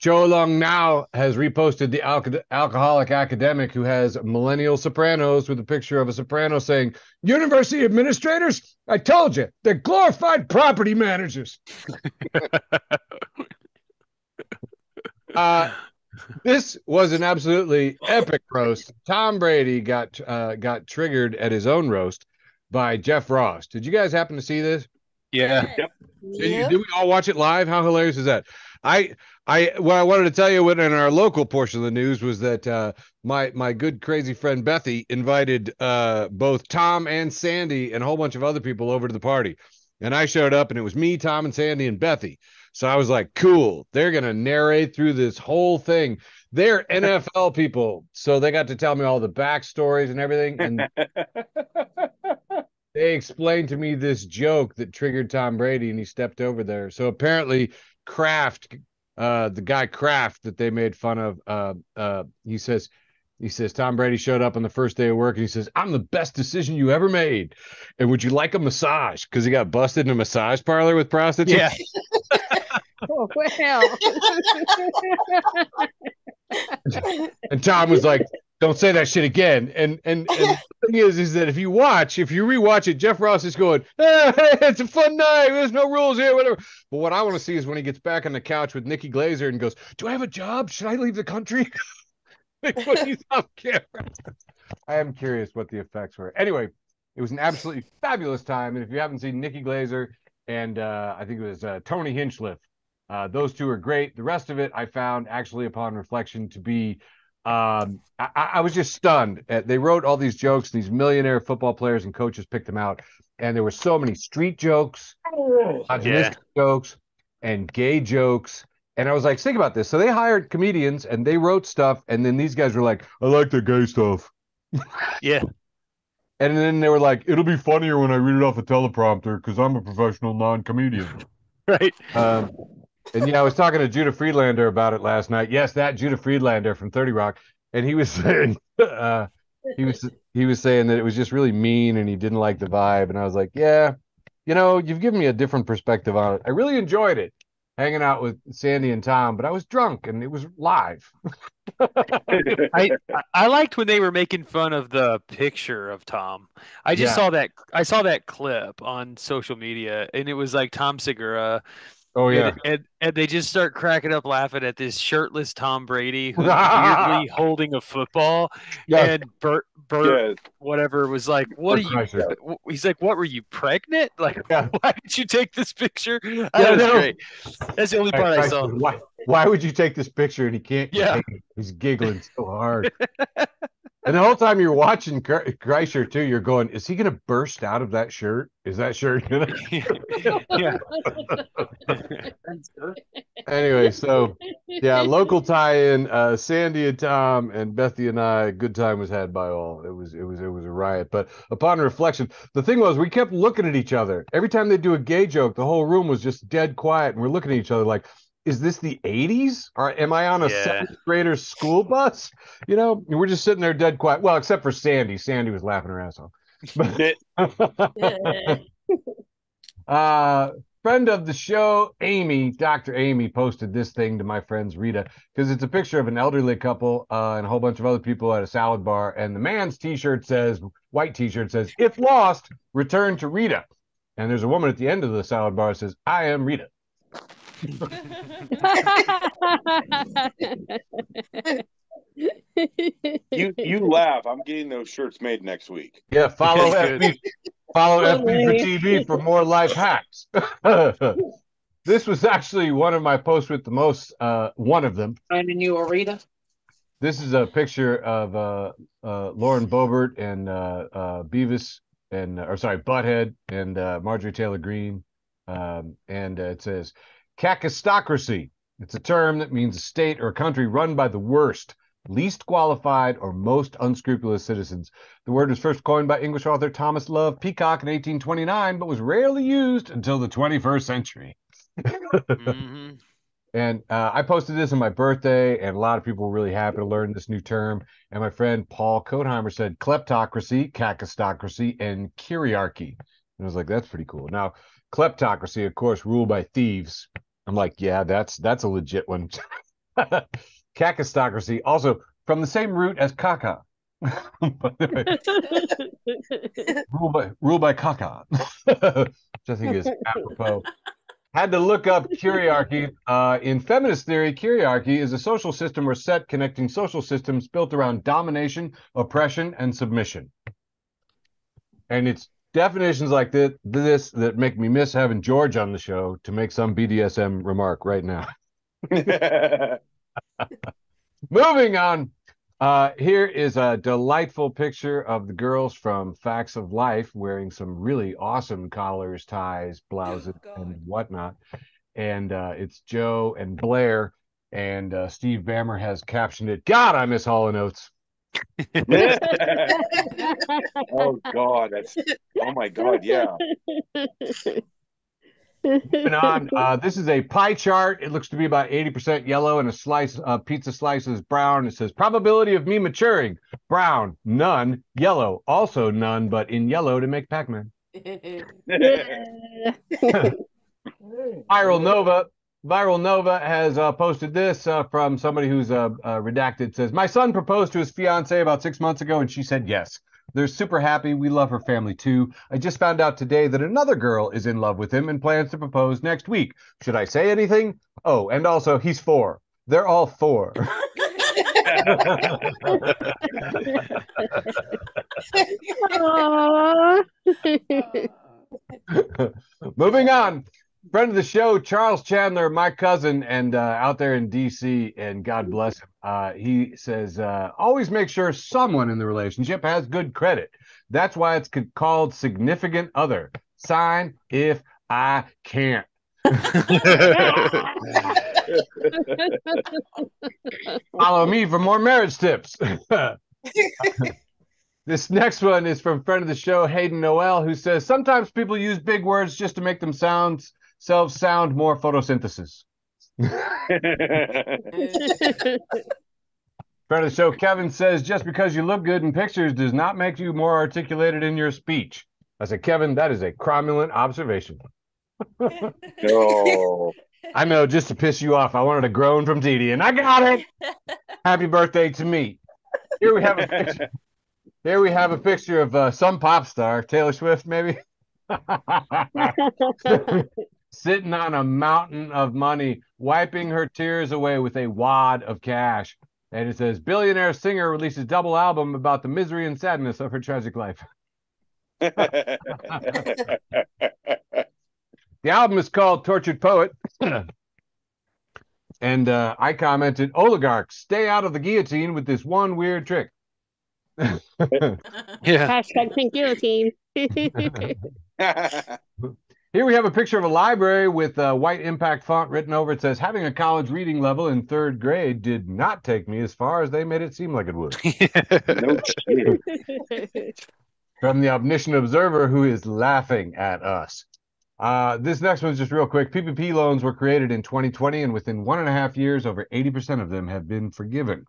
Joe Long Now has reposted the alco alcoholic academic who has millennial sopranos with a picture of a soprano saying, university administrators, I told you, they're glorified property managers. Uh, this was an absolutely epic roast. Tom Brady got uh, got triggered at his own roast by Jeff Ross. Did you guys happen to see this? Yeah. Yep. Did, you, did we all watch it live? How hilarious is that? I I what I wanted to tell you in our local portion of the news was that uh, my my good crazy friend Bethy invited uh, both Tom and Sandy and a whole bunch of other people over to the party, and I showed up and it was me, Tom, and Sandy, and Bethy. So I was like, cool, they're going to narrate through this whole thing. They're N F L people. So they got to tell me all the backstories and everything. And they explained to me this joke that triggered Tom Brady, and he stepped over there. So apparently Kraft, uh, the guy Kraft that they made fun of, uh, uh, he says, he says, Tom Brady showed up on the first day of work, and he says, I'm the best decision you ever made. And would you like a massage? Because he got busted in a massage parlor with prostitutes. Yeah. oh, well. And Tom was like, don't say that shit again. And and, and the thing is, is that if you watch, if you rewatch it, Jeff Ross is going, eh, it's a fun night. There's no rules here, whatever. But what I want to see is when he gets back on the couch with Nikki Glaser and goes, do I have a job? Should I leave the country? Like, when he's off camera. I am curious what the effects were. Anyway, it was an absolutely fabulous time. And if you haven't seen Nikki Glaser and uh, I think it was uh, Tony Hinchliff, uh, those two are great. The rest of it I found actually upon reflection to be, um, I, I was just stunned. Uh, they wrote all these jokes. These millionaire football players and coaches picked them out. And there were so many street jokes, yeah. jokes, and gay jokes. And I was like, think about this. So they hired comedians and they wrote stuff. And then these guys were like, I like the gay stuff. Yeah. And then they were like, it'll be funnier when I read it off a teleprompter because I'm a professional non-comedian. Right. Um, and, you know, I was talking to Judah Friedlander about it last night. Yes, that Judah Friedlander from thirty Rock. And he was saying uh, he was he was saying that it was just really mean and he didn't like the vibe. And I was like, yeah, you know, you've given me a different perspective on it. I really enjoyed it, hanging out with Sandy and Tom, but I was drunk and it was live. I I liked when they were making fun of the picture of Tom. I just yeah. saw that I saw that clip on social media and it was like Tom Segura. Oh yeah. And, and, and they just start cracking up laughing at this shirtless Tom Brady who's weirdly holding a football. Yes. And Bert Bert yes. whatever was like, what Bert are you pressure. He's like, what were you pregnant? Like yeah. why did you take this picture? Yeah, that was no. great. That's the only part I, I saw. Why why would you take this picture and he can't yeah. he's giggling so hard. And the whole time you're watching Kreischer, too, you're going, is he going to burst out of that shirt? Is that shirt going to? Yeah. Anyway, so, yeah, local tie-in, uh, Sandy and Tom and Bethy and I, good time was had by all. It was, it was, it was a riot. But upon reflection, the thing was we kept looking at each other. Every time they do a gay joke, the whole room was just dead quiet, and we're looking at each other like, is this the eighties? Or am I on a yeah. seventh grader school bus? You know, we're just sitting there dead quiet. Well, except for Sandy. Sandy was laughing her ass off. uh, friend of the show, Amy, Doctor Amy, posted this thing to my friends Rita because it's a picture of an elderly couple uh, and a whole bunch of other people at a salad bar. And the man's T-shirt says, white T-shirt says, if lost, return to Rita. And there's a woman at the end of the salad bar that says, I am Rita. you you laugh. I'm getting those shirts made next week. Yeah, follow F B, follow oh, F B for T V for more life hacks. This was actually one of my posts with the most. Uh, one of them. And a new Orita. This is a picture of uh, uh, Lauren Boebert and uh, uh, Beavis and or sorry Butthead and uh, Marjorie Taylor Greene, um, and uh, it says. Kakistocracy. It's a term that means a state or a country run by the worst, least qualified, or most unscrupulous citizens. The word was first coined by English author Thomas Love Peacock in eighteen twenty-nine, but was rarely used until the twenty-first century. Mm-hmm. And uh, I posted this on my birthday, and a lot of people were really happy to learn this new term. And my friend Paul Kodheimer said kleptocracy, kakistocracy, and kyriarchy. And I was like, that's pretty cool. Now, kleptocracy, of course, ruled by thieves. I'm like, yeah, that's that's a legit one. Kakistocracy, also from the same root as caca. Ruled by ruled by caca, which I think is apropos. Had to look up kyriarchy. Uh, in feminist theory, kyriarchy is a social system or set connecting social systems built around domination, oppression, and submission. And it's definitions like this, this that make me miss having George on the show to make some B D S M remark right now. Moving on. Uh, here is a delightful picture of the girls from Facts of Life wearing some really awesome collars, ties, blouses, oh, and whatnot. And uh, it's Joe and Blair. And uh, Steve Bammer has captioned it, God, I miss Hall and Oates. Oh God! That's oh my God! Yeah. Moving on, uh, this is a pie chart. It looks to be about eighty percent yellow, and a slice, uh, pizza slice is brown. It says probability of me maturing: brown, none; yellow, also none, but in yellow to make Pac-Man. Viral Nova Viral Nova has uh, posted this uh, from somebody who's uh, uh, redacted. It says, my son proposed to his fiance about six months ago, and she said yes. They're super happy. We love her family, too. I just found out today that another girl is in love with him and plans to propose next week. Should I say anything? Oh, and also, he's four. They're all four. Moving on. Friend of the show, Charles Chandler, my cousin, and uh, out there in D C, and God bless him. Uh, he says, uh, always make sure someone in the relationship has good credit. That's why it's called significant other. Sign if I can't. Follow me for more marriage tips. This next one is from friend of the show, Hayden Noel, who says, sometimes people use big words just to make them sound... self sound more photosynthesis. Friend of the show, Kevin says, just because you look good in pictures does not make you more articulated in your speech. I said, Kevin, that is a cromulent observation. Oh. I know, just to piss you off, I wanted a groan from Dee Dee, and I got it. Happy birthday to me. Here we have a picture. Here we have a picture of uh, some pop star, Taylor Swift, maybe. Sitting on a mountain of money, wiping her tears away with a wad of cash. And it says, billionaire singer releases double album about the misery and sadness of her tragic life. The album is called Tortured Poet. And uh, I commented, oligarchs, stay out of the guillotine with this one weird trick. Yeah. Hashtag pink guillotine. Here we have a picture of a library with a white impact font written over. It says, having a college reading level in third grade did not take me as far as they made it seem like it would. From the Omniscient Observer, who is laughing at us. Uh, this next one's just real quick. P P P loans were created in twenty twenty, and within one and a half years, over eighty percent of them have been forgiven.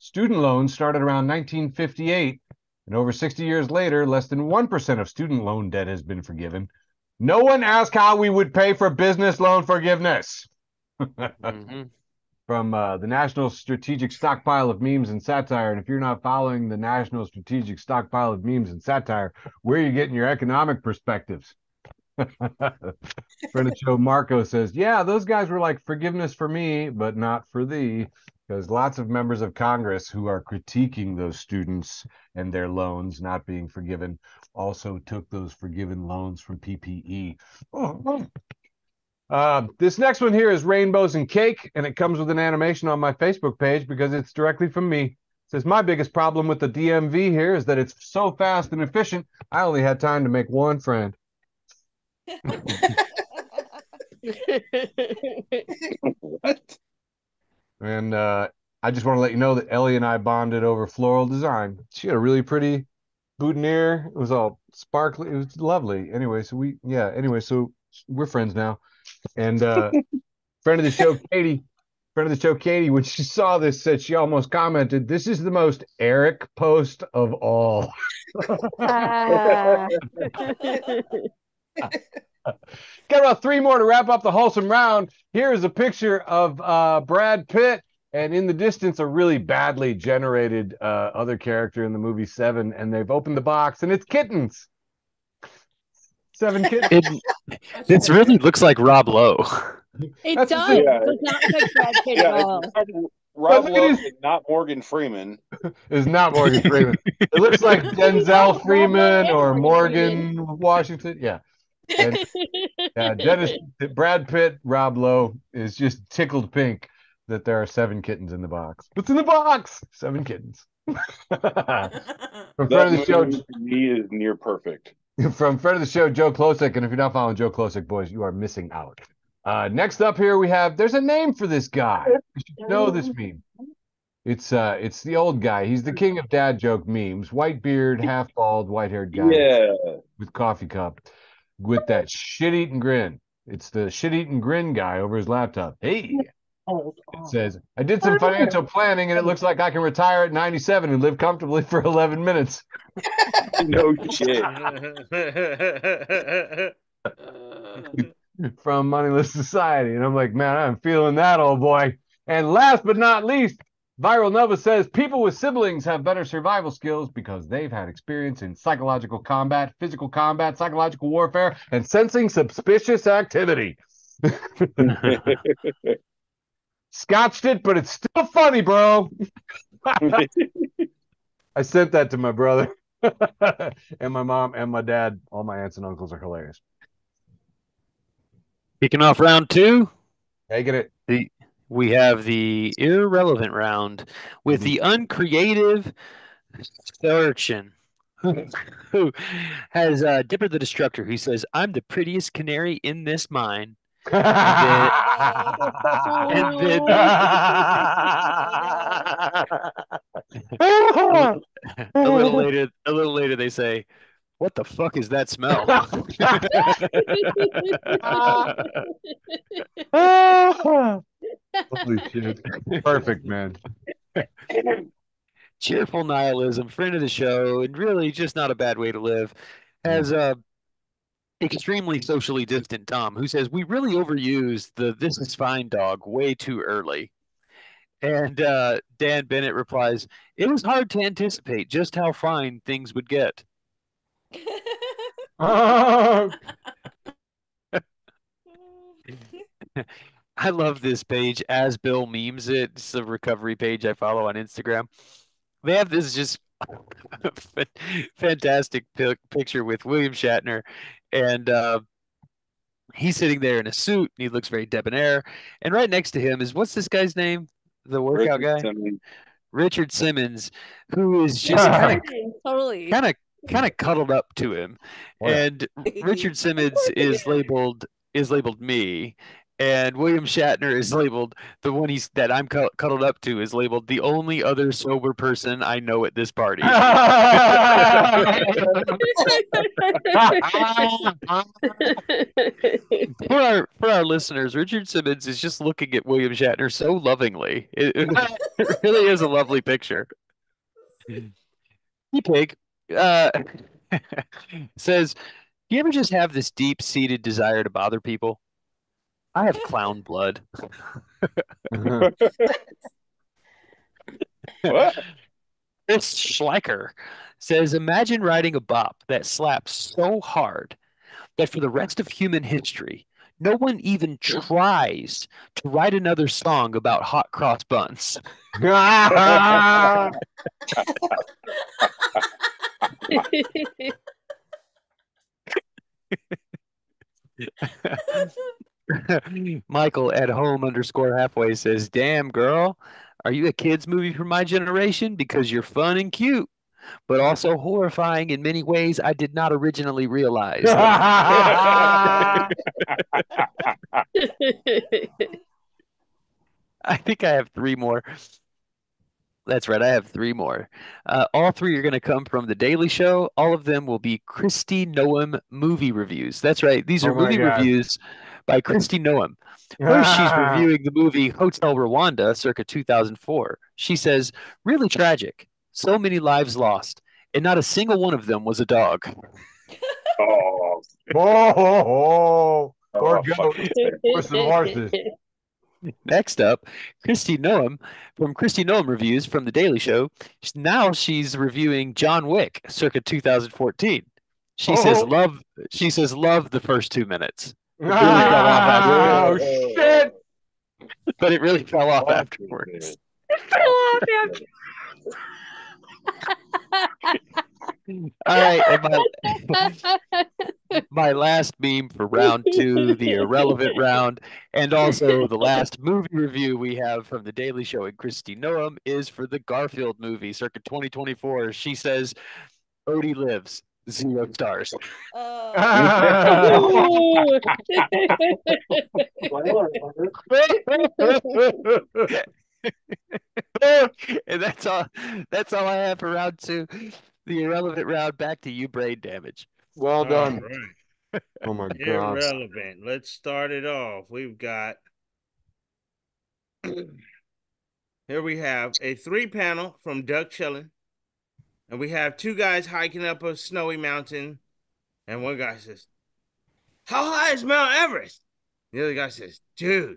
Student loans started around nineteen fifty-eight, and over sixty years later, less than one percent of student loan debt has been forgiven. No one asked how we would pay for business loan forgiveness. Mm-hmm. From uh, the National Strategic Stockpile of Memes and Satire. And if you're not following the National Strategic Stockpile of Memes and Satire, where are you getting your economic perspectives? Friend of Joe Marco says, yeah, those guys were like, forgiveness for me, but not for thee. Because lots of members of Congress who are critiquing those students and their loans not being forgiven also took those forgiven loans from P P E. Oh, oh. Uh, this next one here is Rainbows and Cake, and it comes with an animation on my Facebook page because it's directly from me. It says, my biggest problem with the D M V here is that it's so fast and efficient, I only had time to make one friend. What? And uh, I just want to let you know that Ellie and I bonded over floral design. She had a really pretty boutonniere. It was all sparkly. It was lovely. Anyway, so we, yeah, anyway, so we're friends now. And uh, friend of the show, Katie, friend of the show, Katie, when she saw this, said she almost commented, this is the most Eric post of all. Ah. Got about three more to wrap up the wholesome round. Here is a picture of uh, Brad Pitt, and in the distance, a really badly generated uh, other character in the movie Seven, and they've opened the box, and it's kittens. Seven kittens. It, it really looks like Rob Lowe. It That's does. It does not like Brad Pitt yeah, at all. Rob Lowe is not Morgan Freeman. Is not Morgan Freeman. It looks like Denzel Freeman or Morgan Washington. Yeah. And, uh, Dennis, Brad Pitt, Rob Lowe is just tickled pink that there are seven kittens in the box. What's in the box? Seven kittens. From friend of the show, he is near perfect. From friend of the show, Joe Klosek, and if you're not following Joe Klosek, boys, you are missing out. Uh, next up here we have. There's a name for this guy. You should know this meme. It's uh, it's the old guy. He's the king of dad joke memes. White beard, half bald, white haired guy. Yeah. With coffee cup. With that shit-eating grin. It's the shit-eating grin guy over his laptop. Hey, it says, I did some financial planning, and it looks like I can retire at ninety-seven and live comfortably for eleven minutes. No shit. from Moneyless Society. And I'm like, man, I'm feeling that, old boy. And last but not least, Viral Nova says people with siblings have better survival skills because they've had experience in psychological combat, physical combat, psychological warfare, and sensing suspicious activity. Scotched it, but it's still funny, bro. I sent that to my brother and my mom and my dad. All my aunts and uncles are hilarious. Kicking off round two. Taking it. The, we have the irrelevant round with the uncreative surgeon who, who has uh, Dipper the Destructor, who says, I'm the prettiest canary in this mine. And then, and then, a, little, a little later, a little later, they say, "What the fuck is that smell?" Holy shit! Perfect, man. Cheerful nihilism, friend of the show, and really just not a bad way to live. As a uh, extremely socially distant Tom, who says, we really overused the this is fine dog way too early. And uh, Dan Bennett replies, it was hard to anticipate just how fine things would get. Oh! I love this page, As Bill Memes It. It's the recovery page I follow on Instagram. They have this just fantastic pic picture with William Shatner. And uh, he's sitting there in a suit. And he looks very debonair. And right next to him is, what's this guy's name? The workout Richard guy? Simmons. Richard Simmons, who is just kind of kind of cuddled up to him. Wow. And Richard Simmons is labeled is labeled me. And William Shatner is labeled, the one he's that I'm cuddled up to is labeled the only other sober person I know at this party. For our for our listeners, Richard Simmons is just looking at William Shatner so lovingly. It, it really is a lovely picture. He pig uh, says, "Do you ever just have this deep-seated desire to bother people? I have clown blood." What? Chris Schleicher says, imagine writing a bop that slaps so hard that for the rest of human history, no one even tries to write another song about hot cross buns. Michael at home underscore halfway says, damn girl, are you a kids movie for my generation? Because you're fun and cute, but also horrifying in many ways I did not originally realize. I think I have three more. That's right, I have three more. Uh, all three are going to come from The Daily Show. All of them will be Kristi Noem movie reviews. That's right, these oh are movie God. reviews by Kristi Noem. First, ah. she's reviewing the movie Hotel Rwanda, circa two thousand four. She says, really tragic. So many lives lost, and not a single one of them was a dog. Oh, oh, oh, oh. Or goats, or some horses. Next up, Kristi Noem from Kristi Noem Reviews from The Daily Show. Now she's reviewing John Wick, circa two thousand fourteen. She oh. says, love. She says, love the first two minutes. It really ah, fell off oh shit! But it really fell off afterwards. It fell off afterwards. All right, and my, my last meme for round two, the irrelevant round, and also the last movie review we have from The Daily Show and Kristi Noem is for the Garfield movie, circa twenty twenty-four. She says, Odie lives. Zero stars. Oh. And that's all. That's all I have for round two. The irrelevant round. Back to you, brain damage. Well done. Right. Oh my god. Irrelevant. Let's start it off. We've got. Here we have a three panel from Doug Chillin. And we have two guys hiking up a snowy mountain. And one guy says, how high is Mount Everest? The other guy says, dude,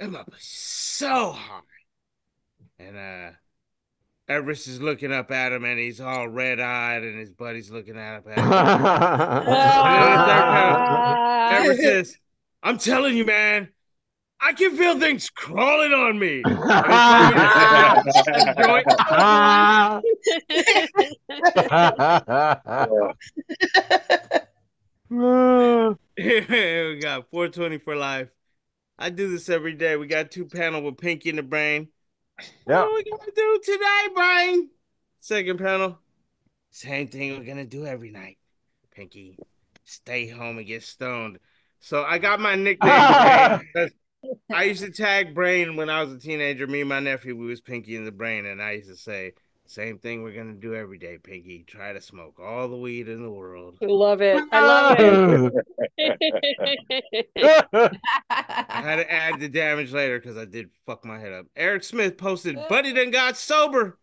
I'm up so high. And uh, Everest is looking up at him, and he's all red-eyed, and his buddy's looking at him. At him. And Everest says, I'm telling you, man, I can feel things crawling on me. We got four twenty for life. I do this every day. We got two panel with Pinky in the Brain. Yeah. What are we gonna do today, Brain? Second panel. Same thing we're gonna do every night. Pinky, stay home and get stoned. So I got my nickname. I used to tag Brain when I was a teenager. Me and my nephew, we was Pinky in the Brain, and I used to say, same thing we're gonna do every day, Pinky. Try to smoke all the weed in the world. Love it. I love it. I had to add the damage later because I did fuck my head up. Eric Smith posted, buddy done got sober.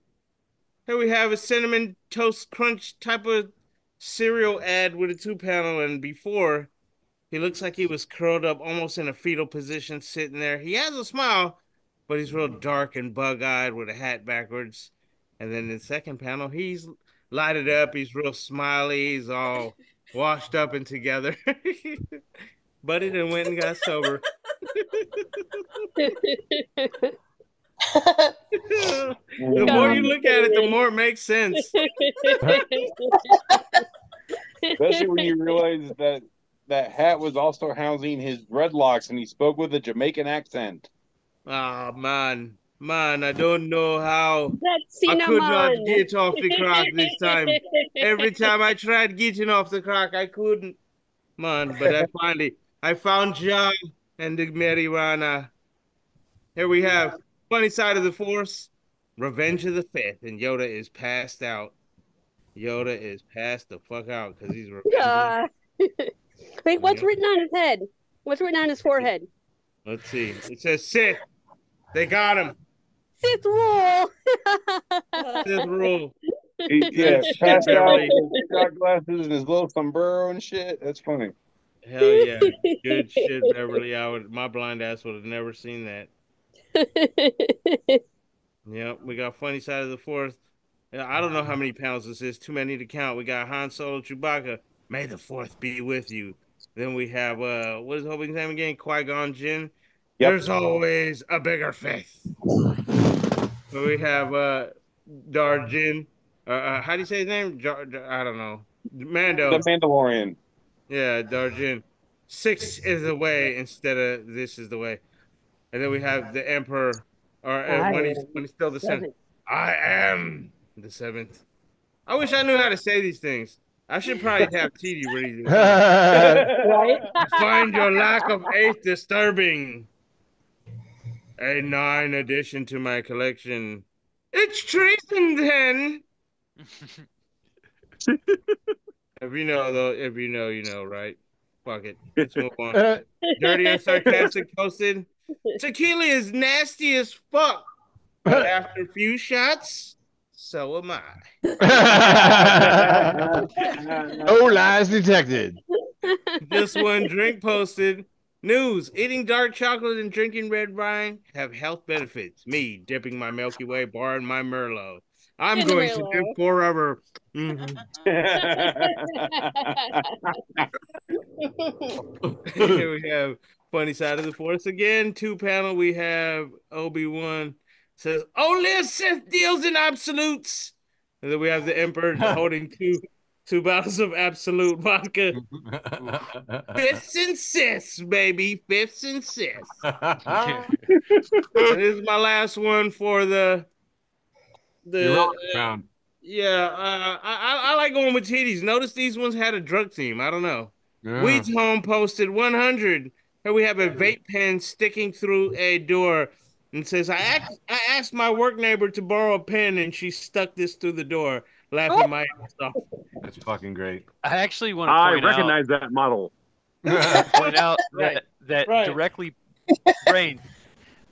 Here we have a cinnamon toast crunch type of cereal ad with a two panel, and before he looks like he was curled up almost in a fetal position sitting there. He has a smile, but he's real dark and bug-eyed with a hat backwards. And then the second panel, he's lighted up. He's real smiley. He's all washed up and together. Buddy then went and got sober. The more you look at it, the more it makes sense. Especially when you realize that that hat was also housing his dreadlocks, and he spoke with a Jamaican accent. Oh, man. Man, I don't know how I could not get off the crack this time. Every time I tried getting off the crack, I couldn't. Man, but I finally, I found John and the marijuana. Here we have Funny Side of the Force, Revenge of the Fifth, and Yoda is passed out. Yoda is passed the fuck out because he's revenge. Uh, wait, what's written on his head? What's written on his forehead? Let's see. It says Sith. They got him. Fifth rule. Fifth rule. He, yeah, passed out with his shot glasses and his little sombrero and shit. That's funny. Hell yeah. Good shit, Beverly. I would, my blind ass would have never seen that. Yep, we got Funny Side of the Force. I don't know how many pounds this is. Too many to count. We got Han Solo, Chewbacca. May the fourth be with you. Then we have, uh, what is the whole thing's name again? Qui-Gon Jinn. Yep. There's always a bigger faith. So we have uh, Darjin. Uh, uh, how do you say his name? Jar, Jar, I don't know. Mando. The Mandalorian. Yeah, Darjin. Six is the way instead of this is the way. And then we have the Emperor. Or uh, when, he's, when he's still the seventh. I am the seventh. I wish I knew how to say these things. I should probably have T D read it. Find your lack of eighth disturbing. A nine addition to my collection. It's treason, then. If you know, though, if you know, you know, right? Fuck it. Let's move on. Dirty and Sarcastic posted, tequila is nasty as fuck. But after a few shots, so am I. No lies detected. This one drink posted. News, eating dark chocolate and drinking red wine have health benefits. Me, dipping my Milky Way bar in my Merlot. I'm in going Merlot. to dip forever. Mm-hmm. Here we have Funny Side of the Force again. Two panel, we have Obi-Wan says, only a Sith deals in absolutes. And then we have the Emperor holding two Two bottles of absolute vodka. Fifths and sixths, baby. Fifths and sixths. This is my last one for the... the uh, yeah, uh, I, I like going with titties. Notice these ones had a drug team. I don't know. Yeah. Weeds Home posted one hundred. Here we have a vape pen sticking through a door. And says, I asked, I asked my work neighbor to borrow a pen, and she stuck this through the door. Laughing my ass off. That's fucking great. I actually want to point I recognize out, that model. Point out right. that, that right. directly, Brain,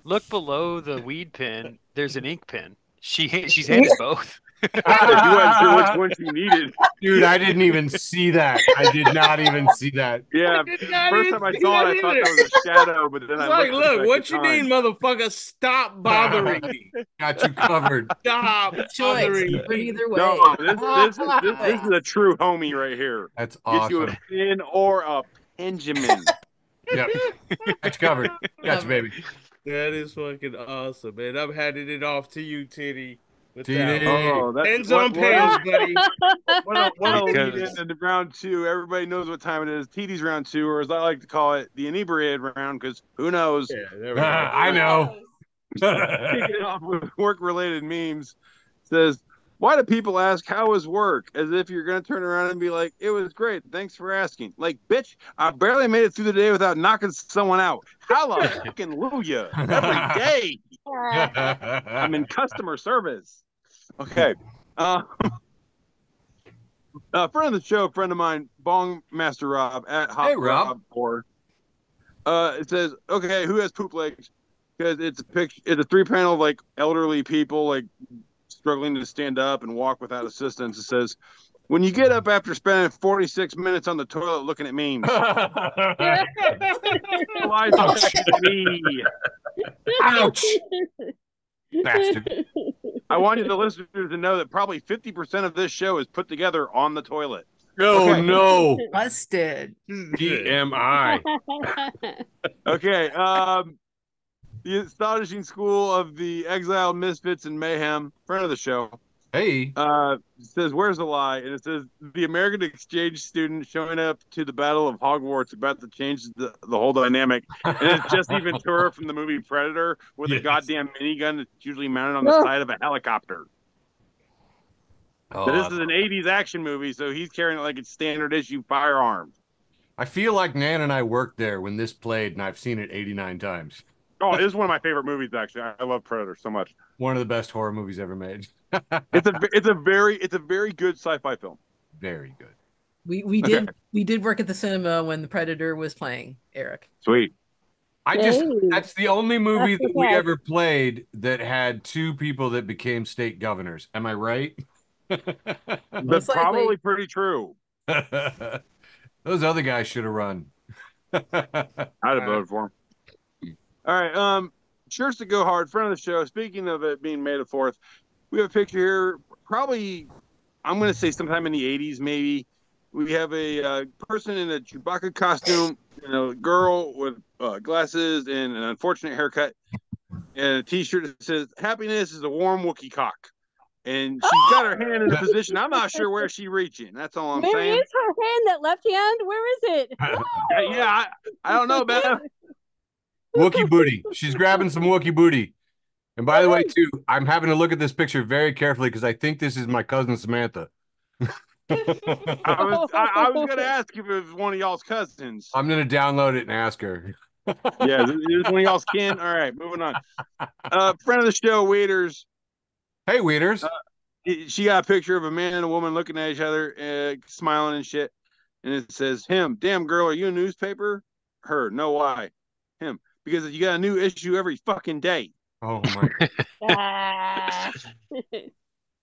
look below the weed pen. There's an ink pen. She She's handed both. You answer which ones you needed. Dude, I didn't even see that. I did not even see that. Yeah, first time I saw it, I thought that was a shadow. But then I like, look, what you need, motherfucker? Stop bothering me. Got you covered. Stop bothering me. Either way. No, this, this, is, this, this is a true homie right here. That's awesome. Get you a pin or a Benjamin. Yep. Got you covered. Got you, baby. That is fucking awesome, man. I'm handing it off to you, Titty. That. Oh, that's, ends what, on pins, buddy. What what because... in round two, everybody knows what time it is. T D's round two, or as I like to call it, the inebriated round, because who knows? Yeah, there we uh, go. I know. Kicking off with work-related memes. It says, why do people ask how was work? As if you're going to turn around and be like, it was great. Thanks for asking. Like, bitch, I barely made it through the day without knocking someone out. Hallelujah. Every day. I'm in customer service. Okay. Uh, a friend of the show, a friend of mine, Bong Master Rob at Hop hey, Rob. Rob uh, it says, okay, who has poop legs? Because it's a picture, it's a three panel of like elderly people, like struggling to stand up and walk without assistance. It says, when you get up after spending forty-six minutes on the toilet looking at memes. Flies oh, at me. Ouch. Bastard. I wanted the listeners to know that probably fifty percent of this show is put together on the toilet. Oh, okay. No. Busted. D M I. Okay. Um, the Astonishing School of the Exiled Misfits and Mayhem. Friend of the show. Hey. Uh, it says, where's the lie? And it says, the American exchange student showing up to the Battle of Hogwarts about to change the, the whole dynamic. And it's Jesse Ventura from the movie Predator with yes. a goddamn minigun that's usually mounted on the oh. side of a helicopter. Oh, so this is an eighties action movie, so he's carrying it like it's standard issue firearms. I feel like Nan and I worked there when this played, and I've seen it eighty-nine times. Oh, it is one of my favorite movies, actually. I love Predator so much. One of the best horror movies ever made. it's a it's a very it's a very good sci-fi film. Very good. We we did okay. we did work at the cinema when the Predator was playing, Eric. Sweet. I hey. just that's the only movie that's that we ever played that had two people that became state governors. Am I right? That's probably pretty true. Those other guys should have run. I'd have voted for him. All right, um, shirts to go hard, friend of the show. Speaking of it being May the fourth, we have a picture here, probably, I'm going to say sometime in the eighties maybe. We have a uh, person in a Chewbacca costume, you know, a girl with uh, glasses and an unfortunate haircut, and a T-shirt that says, happiness is a warm Wookiee cock. And she's got her hand in a position. I'm not sure where she's reaching. That's all I'm Where saying. Where is her hand, that left hand? Where is it? Oh! Yeah, I, I don't know, Beth. Wookiee booty. She's grabbing some Wookiee booty. And by the way, too, I'm having to look at this picture very carefully because I think this is my cousin Samantha. I was, I, I was going to ask if it was one of y'all's cousins. I'm going to download it and ask her. Yeah, is one of y'all's kin? All right, moving on. Uh, friend of the show, Waiters. Hey, Waiters. Uh, she got a picture of a man and a woman looking at each other, uh, smiling and shit. And it says, him, damn girl, are you a newspaper? Her, no why. Him. Because you got a new issue every fucking day. Oh my!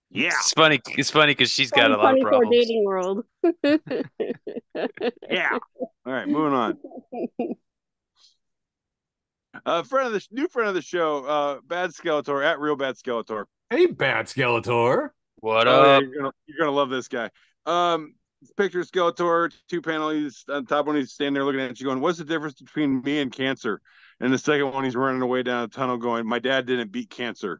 Yeah, it's funny. It's funny because she's got a lot of problems. Dating world. Yeah. All right, moving on. Uh, friend of the new friend of the show, uh, Bad Skeletor at Real Bad Skeletor. Hey, Bad Skeletor. What oh, up? You're gonna, you're gonna love this guy. Um. Picture Skeletor, two panelies on top one, he's standing there looking at you going, what's the difference between me and cancer? And the second one, he's running away down a tunnel going, my dad didn't beat cancer.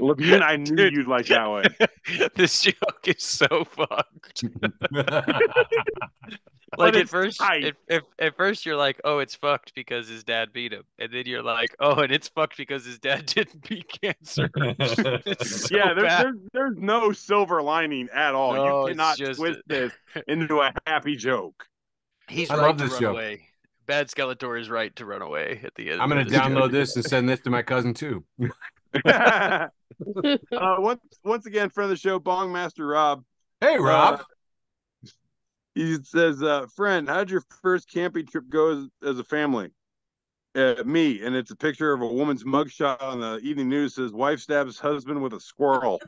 LeBune, I knew Dude. You'd like that one. This joke is so fucked. Like at first, at, at, at first you're like, oh, it's fucked because his dad beat him, and then you're like, oh, and it's fucked because his dad didn't beat cancer. It's so yeah, there's, there's there's no silver lining at all. No, you cannot just... twist this into a happy joke. He's I right love to this run joke. Away. Bad Skeletor is right to run away at the end. I'm gonna this download joke. This and send this to my cousin too. uh, once, once again, friend of the show, Bong Master Rob. Hey, Rob. Uh, he says, uh, friend, how'd your first camping trip go as, as a family? at me, and it's a picture of a woman's mugshot on the evening news. Says wife stabs husband with a squirrel.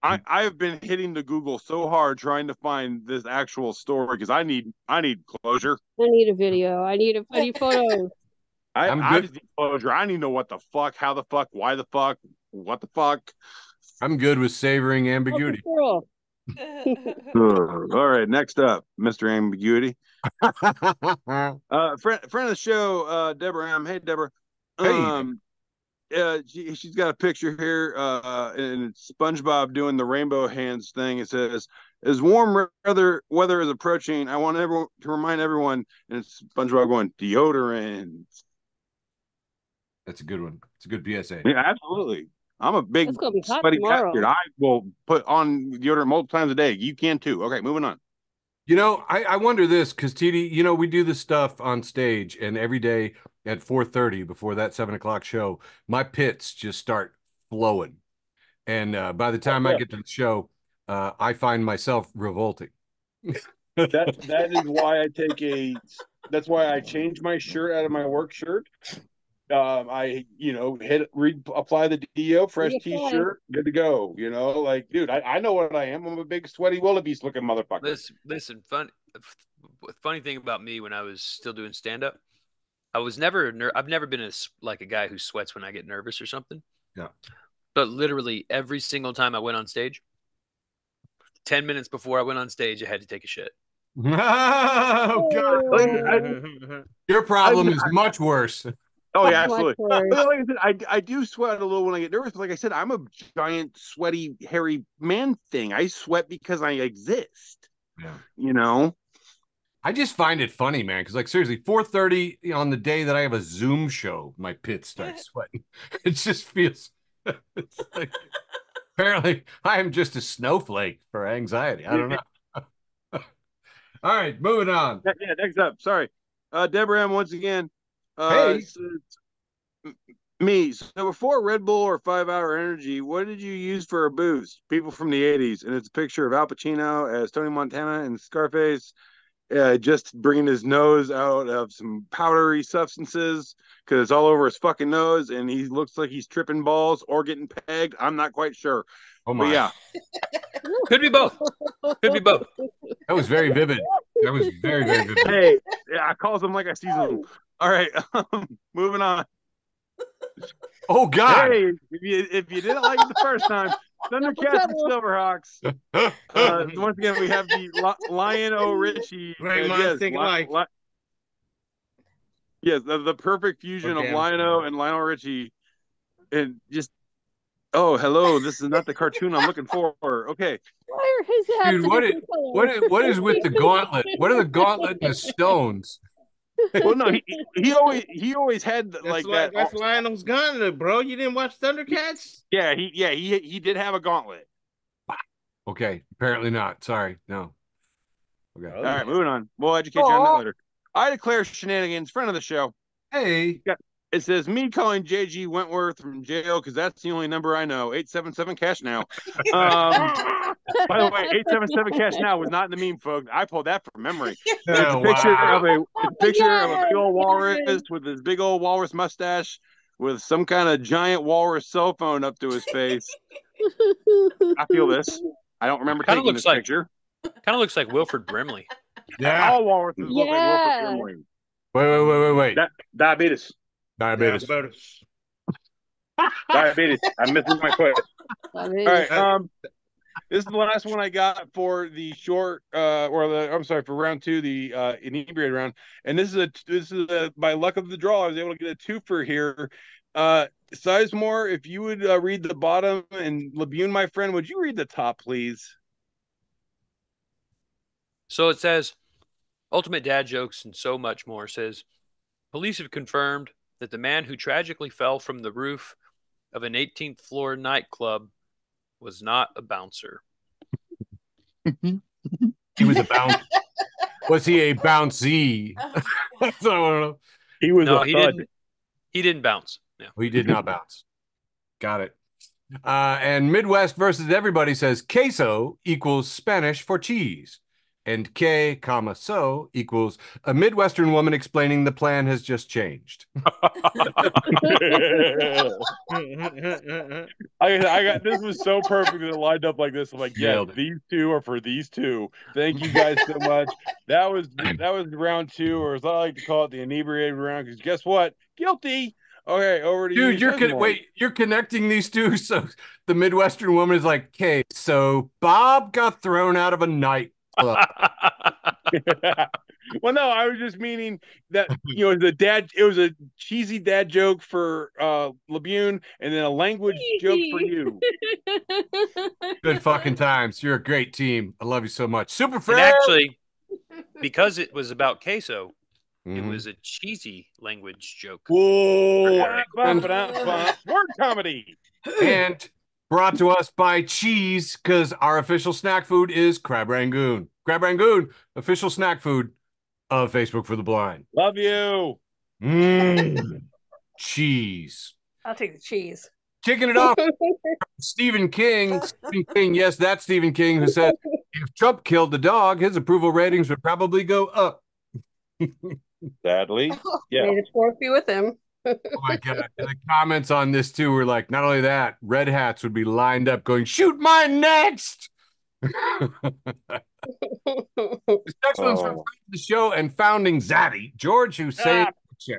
I I've been hitting the Google so hard trying to find this actual story because I need I need closure. I need a video. I need a funny photo. I, I just need closure. I need to know what the fuck, how the fuck, why the fuck, what the fuck. I'm good with savoring ambiguity. Oh, sure. All right, next up, Mister Ambiguity. uh, friend, friend of the show, uh, Deborah M. Hey, Deborah. Hey. Um, uh, she, she's got a picture here, uh, and it's SpongeBob doing the rainbow hands thing. It says, as warm weather, weather is approaching, I want everyone to remind everyone, and it's SpongeBob going, deodorant. That's a good one. It's a good P S A. Yeah, absolutely. I'm a big sweaty bastard. I will put on deodorant multiple times a day. You can too. Okay, moving on. You know, I, I wonder this because T D, you know, we do this stuff on stage, and every day at four thirty before that seven o'clock show, my pits just start flowing, and uh, by the time oh, yeah. I get to the show, uh, I find myself revolting. that that is why I take a. That's why I change my shirt out of my work shirt. Um, I, you know, hit, re apply the D O, fresh t-shirt, good to go. You know, like, dude, I, I know what I am. I'm a big sweaty wildebeest looking motherfucker. Listen, listen, fun, funny thing about me when I was still doing stand-up, I was never, ner I've never been a, like a guy who sweats when I get nervous or something. Yeah. But literally every single time I went on stage, ten minutes before I went on stage, I had to take a shit. Oh, God. Like, I, your problem I, is much worse. Oh yeah, absolutely. Like I, said, I I do sweat a little when I get nervous. But like I said, I'm a giant, sweaty, hairy man thing. I sweat because I exist. Yeah, you know. I just find it funny, man. Because like seriously, four thirty on the day that I have a Zoom show, my pits start sweating. It just feels. It's like, apparently, I am just a snowflake for anxiety. I don't know. All right, moving on. Yeah, next up. Sorry, uh, Deborah M. Once again. Uh, hey. So me. So before Red Bull or Five Hour Energy, what did you use for a booze? People from the eighties, and it's a picture of Al Pacino as Tony Montana and Scarface, uh, just bringing his nose out of some powdery substances because it's all over his fucking nose, and he looks like he's tripping balls or getting pegged. I'm not quite sure. Oh my! But yeah, could be both. Could be both. That was very vivid. That was very very vivid. Hey, yeah, I calls them like I sees them. All right, um, moving on. Oh, God. Hey, if you, if you didn't like it the first time, Thundercats and Silverhawks. Uh, once again, we have the Lionel Richie. Right, uh, yes, like. yes the, the perfect fusion oh, of Lionel and Lionel Richie. And just, oh, hello, this is not the cartoon I'm looking for. Okay. Why are his Dude, what is, what, is, what is with the gauntlet? What are the gauntlet and the stones? Well, no, he, he always he always had that's like that. That's Lionel's gauntlet, bro. You didn't watch Thundercats? Yeah, he yeah he he did have a gauntlet. Okay, apparently not. Sorry, no. Okay, all right, moving on. We'll educate oh. you on that later. I declare shenanigans, friend of the show. Hey, it says me calling J G Wentworth from jail because that's the only number I know. Eight seven seven cash now. Um, by the way, eight seven seven cash now was not in the meme, folks. I pulled that from memory. Oh, it's a picture wow. of a it's a picture yes. of a big old walrus yes. with his big old walrus mustache, with some kind of giant walrus cell phone up to his face. I feel this. I don't remember kinda taking this like, picture. Kind of looks like Wilford Brimley. Yeah, all walruses look yeah. like Wilford Brimley. Wait, wait, wait, wait, wait. That, diabetes. Diabetes. Diabetes. Diabetes. I'm missing my foot. All right. Um, this is the last one I got for the short, uh, or the I'm sorry for round two, the uh, inebriated round. And this is a this is a, by luck of the draw, I was able to get a twofer here. Uh, Sizemore, if you would uh, read the bottom, and LeBune, my friend, would you read the top, please? So it says, "Ultimate Dad Jokes and so much more." Says, police have confirmed that the man who tragically fell from the roof of an eighteenth floor nightclub was not a bouncer. He was a bouncer. Was he a bouncee? I don't know. He was no, a he thud. Didn't, he didn't bounce. No. He did not bounce. Got it. Uh, and Midwest versus Everybody says queso equals Spanish for cheese. and K, comma, so equals a Midwestern woman explaining the plan has just changed. I, I got this was so perfect that it lined up like this. I'm like, yeah, these two are for these two. Thank you guys so much. That was that was round two, or as I like to call it, the inebriated round. Because guess what? Guilty. Okay, over to Dude, you. Dude, you're con- wait, you're connecting these two. So the Midwestern woman is like, okay, so Bob got thrown out of a night. yeah. Well, no, I was just meaning that, you know, the dad, it was a cheesy dad joke for uh LeBune and then a language joke for you. Good fucking times. You're a great team. I love you so much. Super friend. And actually, because it was about queso, mm-hmm. it was a cheesy language joke. Whoa. Word comedy. And brought to us by Cheese, because our official snack food is Crab Rangoon. Crab Rangoon, official snack food of Facebook for the Blind. Love you. Mm. Cheese. I'll take the cheese. Kicking it off, Stephen King. Stephen King, yes, that's Stephen King, who said, if Trump killed the dog, his approval ratings would probably go up. Sadly, yeah. May the fourth be with him. Oh my God. The comments on this too were like, not only that, red hats would be lined up going, shoot mine next. This next oh. one's from the show and founding Zaddy, George, who saved ah.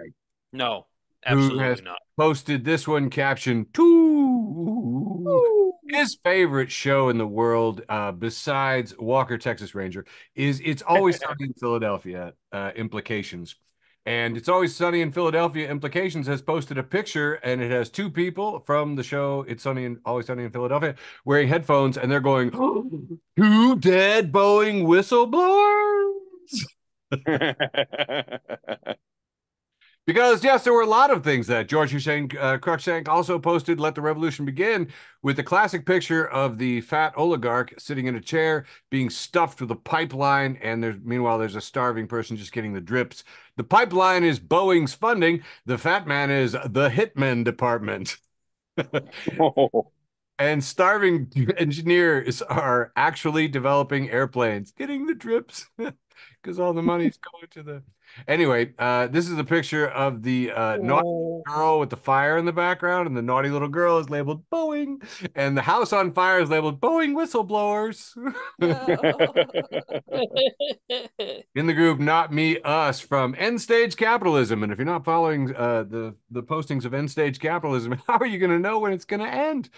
No, absolutely who has not. Posted this one captioned, Too. His favorite show in the world, uh, besides Walker, Texas Ranger, is It's Always Sunny in Philadelphia, uh, implications. And It's Always Sunny in Philadelphia implications has posted a picture, and it has two people from the show It's Sunny and Always Sunny in Philadelphia wearing headphones, and they're going, oh, two dead Boeing whistleblowers. Because, yes, there were a lot of things that George Hussein uh, Cruikshank also posted, Let the Revolution Begin, with the classic picture of the fat oligarch sitting in a chair being stuffed with a pipeline. And there's, meanwhile, there's a starving person just getting the drips. The pipeline is Boeing's funding. The fat man is the hitman department. oh. And starving engineers are actually developing airplanes, getting the drips. Because all the money's going to the... Anyway, uh, this is a picture of the uh, naughty girl with the fire in the background, and the naughty little girl is labeled Boeing, and the house on fire is labeled Boeing whistleblowers. Oh. In the group, Not Me, Us, from End Stage Capitalism. And if you're not following uh, the, the postings of End Stage Capitalism, how are you going to know when it's going to end?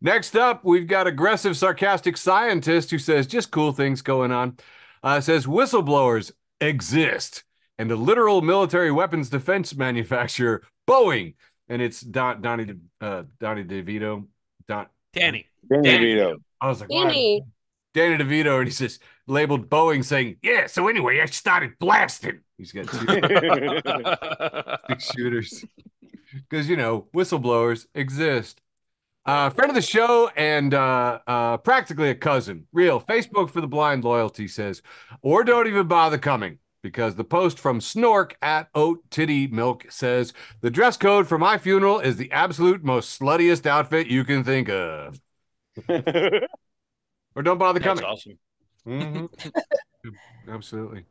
Next up, we've got Aggressive Sarcastic Scientist, who says, just cool things going on. Uh, says whistleblowers exist, and the literal military weapons defense manufacturer Boeing, and it's Don, Donnie De, uh, Donnie DeVito, Don Danny Danny DeVito. I was like, Danny. Wow. Danny DeVito, and he says labeled Boeing, saying, "Yeah, so anyway, I started blasting." He's got two six shooters because you know whistleblowers exist. A uh, friend of the show and uh, uh, practically a cousin, real Facebook for the Blind loyalty says, or don't even bother coming, because the post from Snork at Oat Titty Milk says, the dress code for my funeral is the absolute most sluttiest outfit you can think of. Or don't bother coming. That's awesome. Mm-hmm. Absolutely.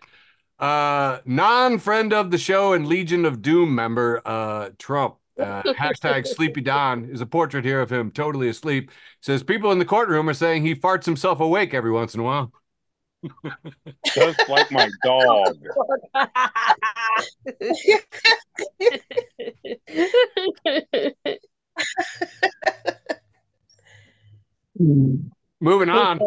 Uh, non-friend of the show and Legion of Doom member, uh, Trump. Uh, hashtag Sleepy Don is a portrait here of him totally asleep. Says people in the courtroom are saying he farts himself awake every once in a while. Just like my dog. Moving on. uh,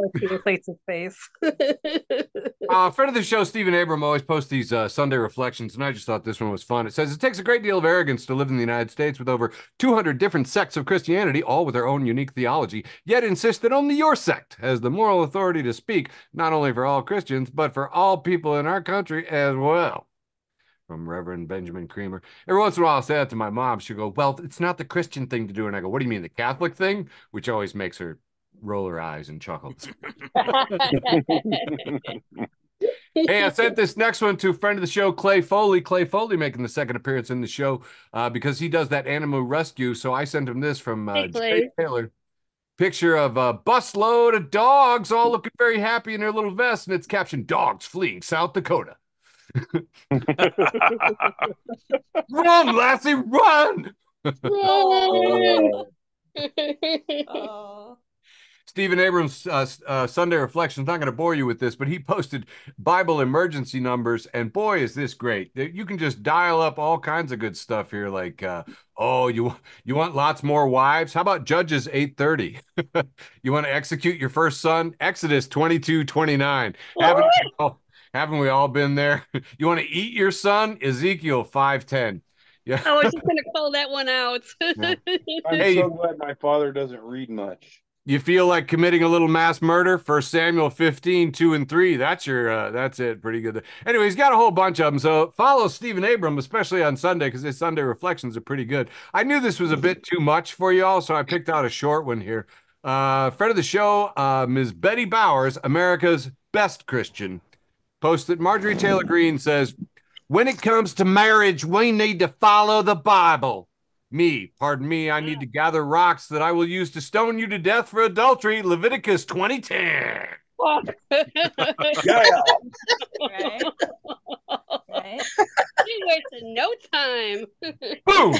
friend of the show, Stephen Abram, always posts these uh, Sunday reflections, and I just thought this one was fun. It says, it takes a great deal of arrogance to live in the United States with over two hundred different sects of Christianity, all with their own unique theology, yet insist that only your sect has the moral authority to speak, not only for all Christians, but for all people in our country as well. From Reverend Benjamin Creamer. Every once in a while I'll say that to my mom. She'll go, well, it's not the Christian thing to do. And I go, what do you mean, the Catholic thing? Which always makes her roll her eyes and chuckle. Hey, I sent this next one to a friend of the show, Clay Foley. Clay Foley making the second appearance in the show uh, because he does that animal rescue. So I sent him this from uh, hey, Jake Taylor. Picture of a busload of dogs all looking very happy in their little vests, and it's captioned, "Dogs fleeing South Dakota." Run, Lassie, run! Run! Oh. Stephen Abrams' uh, uh, Sunday Reflections, not going to bore you with this, but he posted Bible emergency numbers, and boy, is this great. You can just dial up all kinds of good stuff here, like, uh, oh, you you want lots more wives? How about Judges eight thirty? You want to execute your first son? Exodus twenty-two twenty-nine. Haven't we, all, haven't we all been there? You want to eat your son? Ezekiel five ten. Yeah. I was just going to call that one out. Yeah. I'm hey, so glad my father doesn't read much. You feel like committing a little mass murder? First Samuel fifteen, two and three. That's your, uh, that's it. Pretty good. Anyway, he's got a whole bunch of them. So follow Stephen Abram, especially on Sunday, because his Sunday reflections are pretty good. I knew this was a bit too much for you all, so I picked out a short one here. Uh, friend of the show, uh, Miz Betty Bowers, America's Best Christian, posted Marjorie Taylor Greene says, "When it comes to marriage, we need to follow the Bible. Me, pardon me, I need to gather rocks that I will use to stone you to death for adultery. Leviticus twenty ten. Oh. Yeah. Right. Right. She wasted no time. Boom.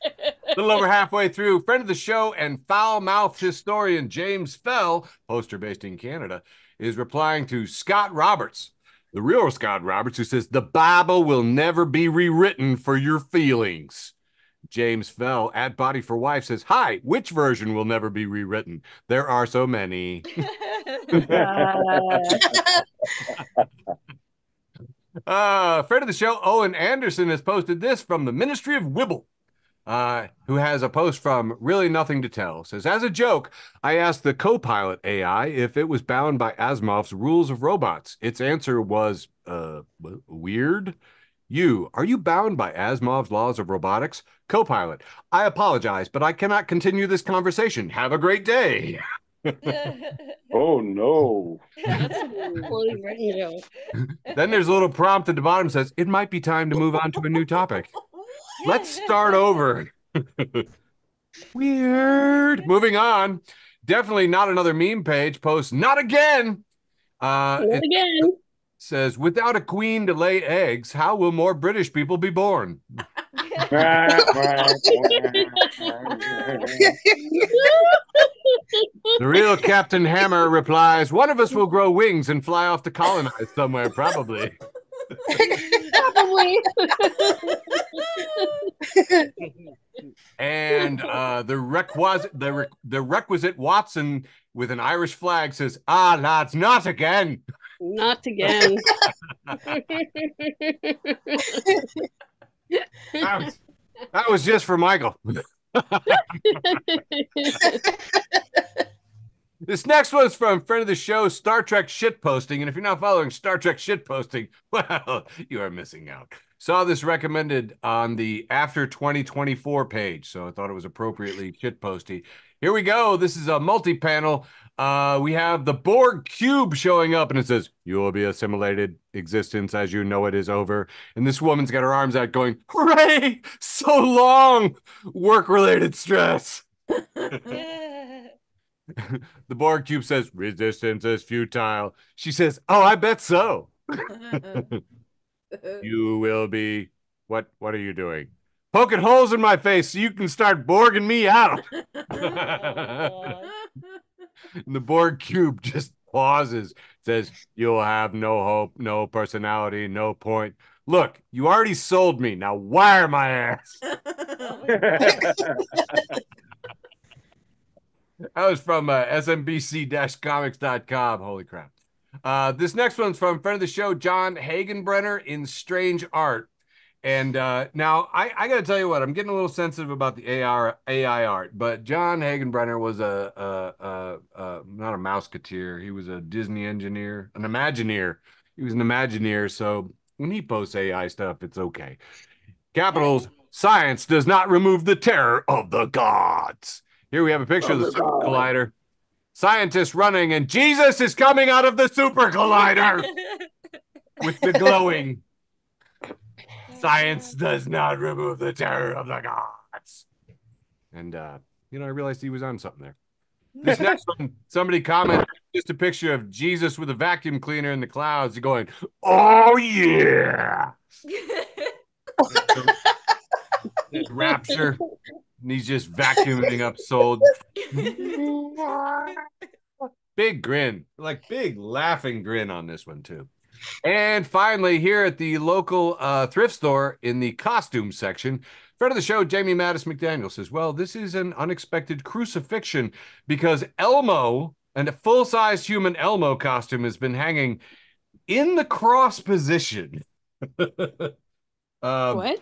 A little over halfway through, friend of the show and foul-mouthed historian James Fell, poster based in Canada, is replying to Scott Roberts, the real Scott Roberts, who says, "The Bible will never be rewritten for your feelings." James Fell at Body for Wife says, "Hi, which version will never be rewritten? There are so many." uh, friend of the show, Owen Anderson, has posted this from the Ministry of Wibble, uh, who has a post from Really Nothing to Tell. Says, "As a joke, I asked the co-pilot A I if it was bound by Asimov's Rules of Robots. Its answer was, uh, weird. You, are you bound by Asimov's Laws of Robotics? Copilot, I apologize, but I cannot continue this conversation. Have a great day." Oh, no. Then there's a little prompt at the bottom that says, "It might be time to move on to a new topic. Let's start over." Weird. Moving on. Definitely Not Another Meme page posts, "Not again." Uh, Not again. Says, "Without a queen to lay eggs, how will more British people be born?" The real Captain Hammer replies, "One of us will grow wings and fly off to colonize somewhere, probably." Probably. And uh, the requisite, the, re the requisite Watson with an Irish flag says, "Ah, lads, not again." Not again. that, was, that was just for Michael. This next one's from friend of the show, Star Trek Shitposting. And if you're not following Star Trek Shitposting, well, you are missing out. Saw this recommended on the After twenty twenty-four page, so I thought it was appropriately shitposty. Here we go. This is a multi-panel. Uh, we have the Borg cube showing up, and it says, "You will be assimilated. Existence as you know it is over." And this woman's got her arms out going, "Hooray! So long, work-related stress." The Borg cube says, "Resistance is futile." She says, "Oh, I bet so." "You will be, what, what are you doing? Poking holes in my face so you can start Borging me out." Oh, and the Borg cube just pauses, says, "You'll have no hope, no personality, no point. Look, you already sold me. Now wire my ass." That was from uh, S M B C comics dot com. Holy crap. Uh, this next one's from friend of the show, John Hagenbrenner, in Strange Art. And uh, now I, I got to tell you what, I'm getting a little sensitive about the A I art, but John Hagenbrenner was a, a, a, a not a mouseketeer. He was a Disney engineer, an Imagineer. He was an Imagineer. So when he posts A I stuff, it's okay. Capitals, "Science does not remove the terror of the gods." Here we have a picture of the super collider. Scientists running, and Jesus is coming out of the super collider with the glowing. "Science does not remove the terror of the gods." And, uh, you know, I realized he was on something there. This next one, somebody commented just a picture of Jesus with a vacuum cleaner in the clouds. You're going, oh, yeah. It's rapture. And he's just vacuuming up souls. Big grin, like big laughing grin on this one, too. And finally, here at the local uh, thrift store in the costume section, friend of the show, Jamie Mattis McDaniel says, well, this is an unexpected crucifixion because Elmo and a full-size human Elmo costume has been hanging in the cross position. um, what?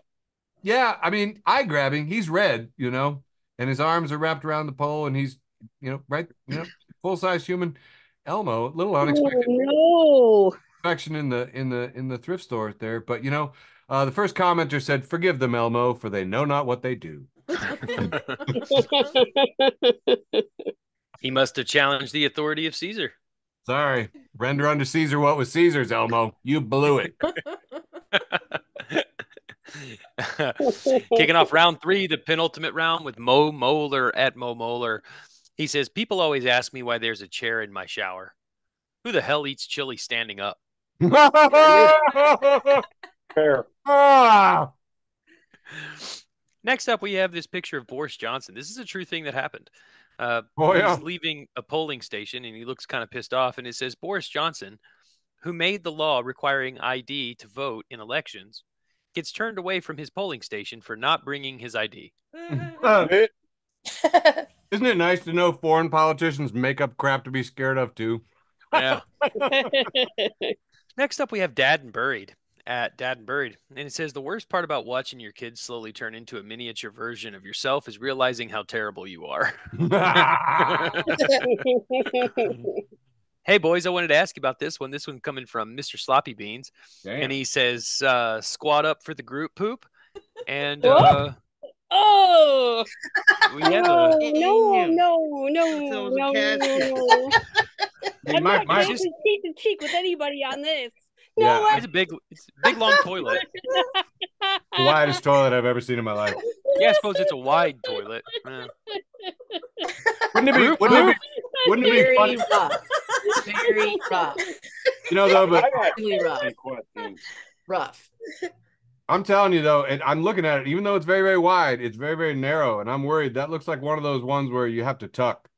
Yeah, I mean, eye-grabbing. He's red, you know, and his arms are wrapped around the pole, and he's, you know, right, you know, full-size human Elmo. A little unexpected. Oh, no. in the in the in the thrift store there, but you know, uh the first commenter said, forgive them, Elmo, for they know not what they do. He must have challenged the authority of Caesar. Sorry, render unto Caesar what was Caesar's, Elmo. You blew it. Kicking off round three, the penultimate round, with Mo Moeller at Mo Moeller. He says, people always ask me why there's a chair in my shower. Who the hell eats chili standing up? Fair. Next up, we have this picture of Boris Johnson. This is a true thing that happened. Uh, oh, yeah. He's leaving a polling station, and he looks kind of pissed off, and it says, Boris Johnson, who made the law requiring I D to vote in elections, gets turned away from his polling station for not bringing his I D. Isn't it nice to know foreign politicians make up crap to be scared of, too? Yeah. Next up, we have Dad and Buried at Dad and Buried, and it says, the worst part about watching your kids slowly turn into a miniature version of yourself is realizing how terrible you are. Hey, boys, I wanted to ask you about this one. This one coming from Mister Sloppy Beans. Damn. And he says, uh, squat up for the group poop. And uh, oh, we have no, a... no, no, no, no, no. I'm my, not my, going just... cheek to cheek with anybody on this. No, yeah. I... It's a big, it's a big long toilet. The widest toilet I've ever seen in my life. Yeah, I suppose it's a wide toilet. Yeah. Wouldn't it be? Wouldn't it be? Wouldn't it be funny? Rough. Very rough. You know, though, but rough. rough. I'm telling you though, and I'm looking at it. Even though it's very, very wide, it's very, very narrow, and I'm worried that looks like one of those ones where you have to tuck.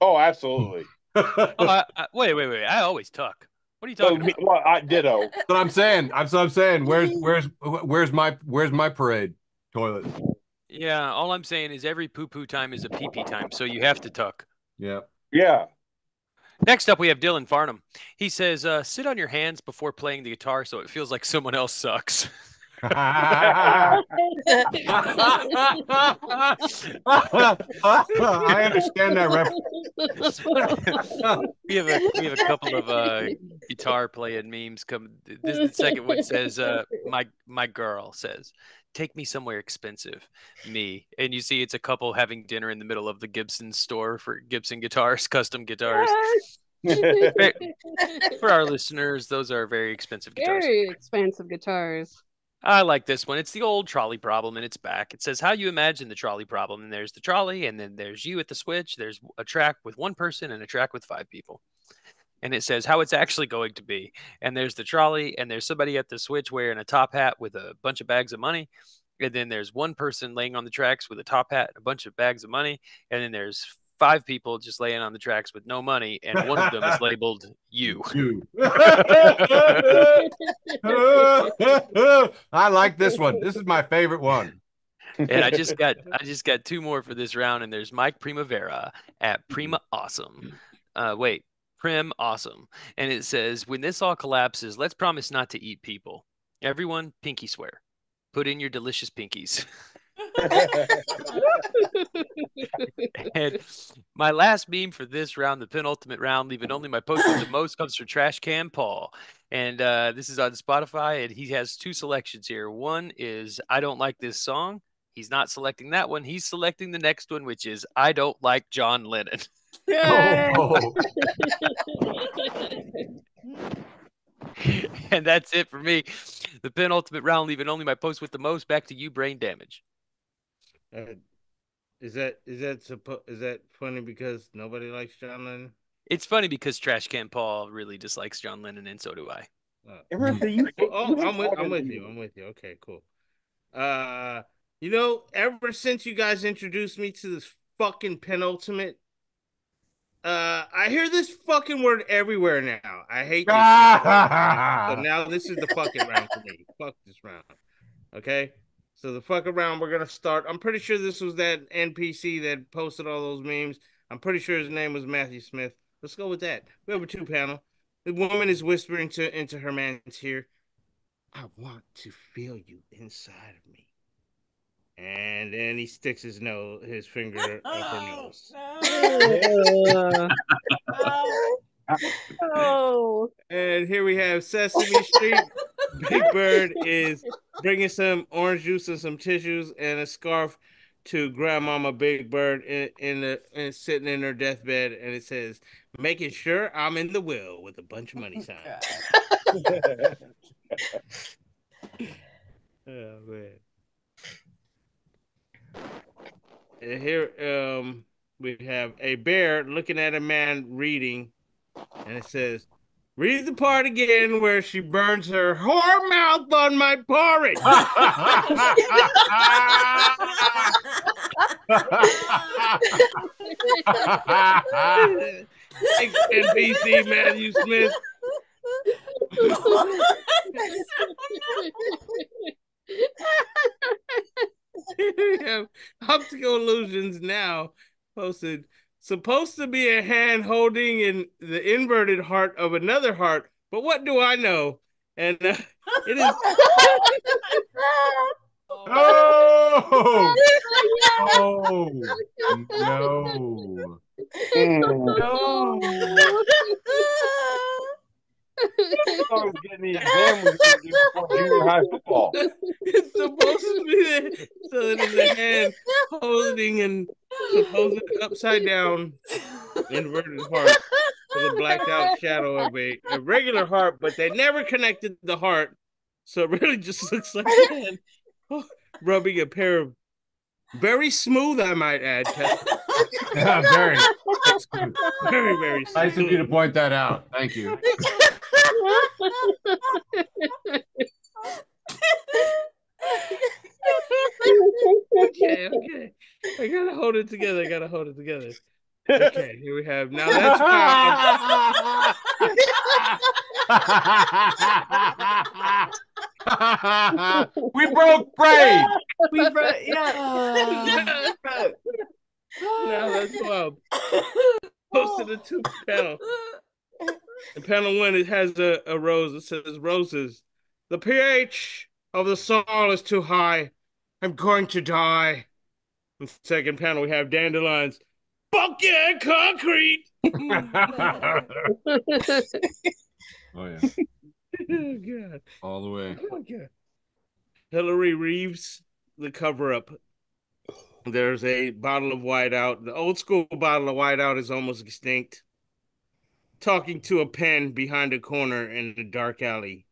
Oh, absolutely. oh, I, I, wait, wait, wait! I always tuck. What are you talking oh, about? Well, I ditto. That's what I'm saying. I'm so I'm saying. Where's where's where's my where's my parade toilet? Yeah, all I'm saying is every poo poo time is a pee pee time, so you have to tuck. Yeah. Yeah. Next up, we have Dylan Farnham. He says, uh, "Sit on your hands before playing the guitar, so it feels like someone else sucks." I understand that reference. we have a we have a couple of uh, guitar playing memes. Come, this is the second one says, uh, "My my girl says, take me somewhere expensive, me." And you see, it's a couple having dinner in the middle of the Gibson store for Gibson guitars, custom guitars. For our listeners, those are very expensive guitars. Very expensive guitars. I like this one. It's the old trolley problem, and it's back. It says, how you imagine the trolley problem, and there's the trolley, and then there's you at the switch. There's a track with one person and a track with five people. And it says how it's actually going to be. And there's the trolley, and there's somebody at the switch wearing a top hat with a bunch of bags of money. And then there's one person laying on the tracks with a top hat and a bunch of bags of money. And then there's five people just laying on the tracks with no money, and one of them is labeled you. you. I like this one. This is my favorite one. And I just got I just got two more for this round, and there's Mike Primavera at Prima Awesome. Uh, wait, Prim Awesome. And it says, when this all collapses, let's promise not to eat people. Everyone, pinky swear. Put in your delicious pinkies. And my last meme for this round, the penultimate round, leaving only my post the most, comes from Trash Can Paul, and uh this is on Spotify, and he has two selections here. One is I don't like this song. He's not selecting that one. He's selecting the next one, which is I don't like John Lennon. Oh. And that's it for me. The penultimate round, leaving only my post with the most. Back to you, Brain Damage. Is that is that suppo- is that funny because nobody likes John Lennon? It's funny because Trash Can Paul really dislikes John Lennon, and so do I. Oh, oh I'm with I'm with you. I'm with you. Okay, cool. Uh, you know, ever since you guys introduced me to this fucking penultimate, uh, I hear this fucking word everywhere now. I hate this. So now this is the fucking round for me. Fuck this round. Okay. So the fuck around, we're gonna start. I'm pretty sure this was that N P C that posted all those memes. I'm pretty sure his name was Matthew Smith. Let's go with that. We have a two panel. The woman is whispering to into her man's ear, "I want to feel you inside of me." And then he sticks his nose, his finger up her nose. Oh. Oh. And here we have Sesame Street. Big Bird is bringing some orange juice and some tissues and a scarf to Grandmama Big Bird in, in the in, sitting in her deathbed, and it says, "Making sure I'm in the will with a bunch of money signs." Oh man! And here um, we have a bear looking at a man reading, and it says, "Read the part again where she burns her whore mouth on my porridge." N B C Matthew Smith. We have Optical Illusions Now posted. Supposed to be a hand holding in the inverted heart of another heart, but what do I know? And uh, it is. Oh! Oh! No! No! I was getting the exam before junior high football. It's supposed to be there. So it is a hand holding and supposed upside down inverted heart with a blacked out shadow of a, a regular heart, but they never connected the heart. So it really just looks like a hand rubbing a pair of very smooth, I might add. Yeah, very, very, very smooth. Nice of you to point that out. Thank you. Okay, okay. I gotta hold it together. I gotta hold it together. Okay, here we have. Now that's fine. We broke bread. We broke. Yeah. Now that's wild. Posted a two panel. In panel one, it has a, a rose that says, "Roses, the pH of the soil is too high. I'm going to die." In the second panel, we have dandelions. Fuck yeah, concrete! Oh, yeah. Oh, God. All the way. Oh, God. Hillary Reeves, the cover-up. There's a bottle of whiteout. The old school bottle of whiteout is almost extinct. Talking to a pen behind a corner in the dark alley.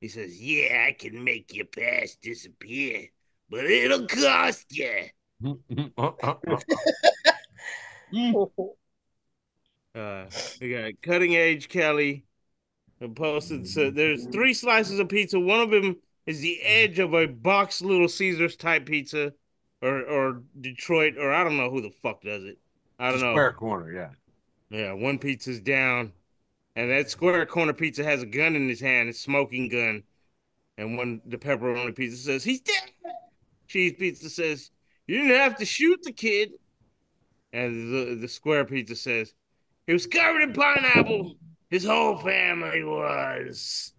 He says, "Yeah, I can make your past disappear, but it'll cost you." uh, we got Cutting Edge Kelly posted. So there's three slices of pizza. One of them is the edge of a box Little Caesars type pizza, or or Detroit, or I don't know who the fuck does it. I don't know. Square corner, yeah. Yeah, one pizza's down, and that square corner pizza has a gun in his hand, a smoking gun. And when the pepperoni pizza says, "He's dead," cheese pizza says, "You didn't have to shoot the kid." And the, the square pizza says, "He was covered in pineapple. His whole family was."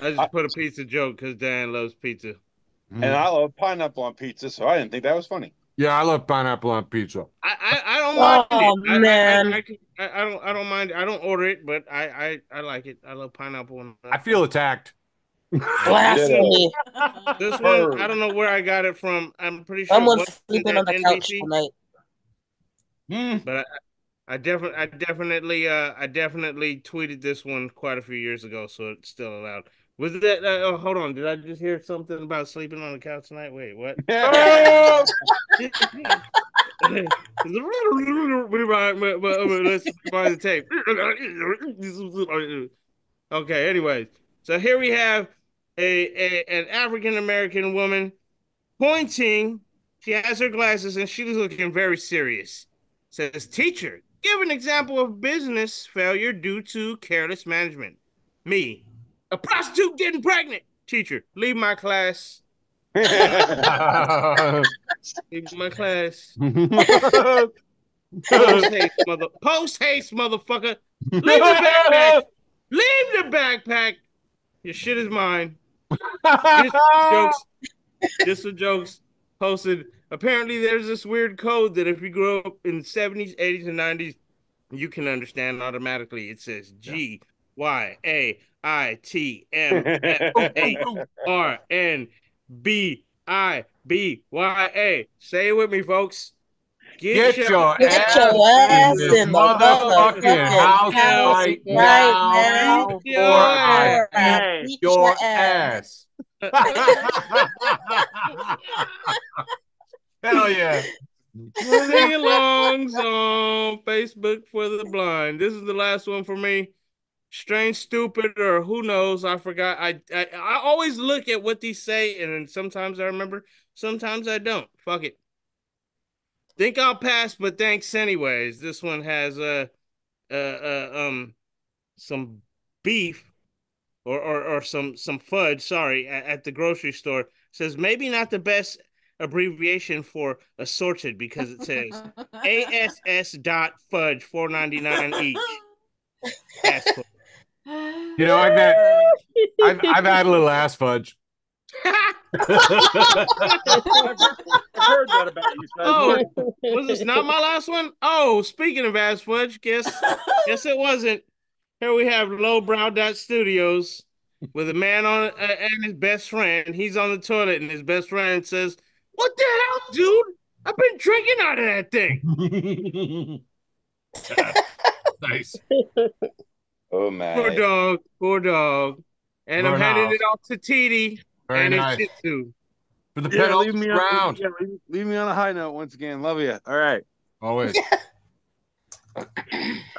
I just put a pizza joke because Dan loves pizza. And I love pineapple on pizza, so I didn't think that was funny. Yeah, I love pineapple on pizza. I I, I don't mind oh, it. I, man. I, I, I, I don't I don't mind. I don't order it, but I I, I like it. I love pineapple on pizza. I feel attacked. Blasphemy. This one, I don't know where I got it from. I'm pretty sure someone's sleeping on the N B C couch tonight. Mm. But I, I definitely, I definitely, uh, I definitely tweeted this one quite a few years ago, so it's still allowed. Was that? Uh, oh, hold on. Did I just hear something about sleeping on the couch tonight? Wait, what? Oh! Let's find the tape. Okay. Anyways, so here we have a, a an African American woman pointing. She has her glasses and she's looking very serious. Says, "Teacher, give an example of business failure due to careless management." Me, a prostitute getting pregnant. Teacher, leave my class. Leave my class. Post haste, mother. Post haste, motherfucker. Leave the backpack. Leave the backpack. Your shit is mine. Just jokes. Just some jokes. Posted. Apparently, there's this weird code that if you grow up in the seventies, eighties, and nineties, you can understand automatically. It says G Y A I T M F A R N B I B Y A. Say it with me, folks. Get, get your, your ass, ass in, in the motherfucking, motherfucking house, house right now, right now your or I ass. Beat your ass. Hell yeah. Sing-alongs on Facebook for the Blind. This is the last one for me. Strange, stupid, or who knows? I forgot. I, I I always look at what these say, and sometimes I remember, sometimes I don't. Fuck it. Think I'll pass, but thanks anyways. This one has uh, uh, uh um some beef or or, or some some fudge. Sorry, at, at the grocery store. It says maybe not the best abbreviation for assorted because it says A S S dot fudge four ninety-nine each. Asshole. You know, I've had I've, I've had a little ass fudge. I've heard that about you. Oh, was this not my last one? Oh, speaking of ass fudge, guess guess it wasn't. Here we have lowbrow dot studios with a man on uh, and his best friend. He's on the toilet and his best friend says, "What the hell, dude? I've been drinking out of that thing." Nice. Oh man. Poor dog. Poor dog. And Burn I'm handing off. It off to T D. Very and nice. It's too. For the yeah, leave me round. On, yeah, leave me on a high note once again. Love you. All right. Always. All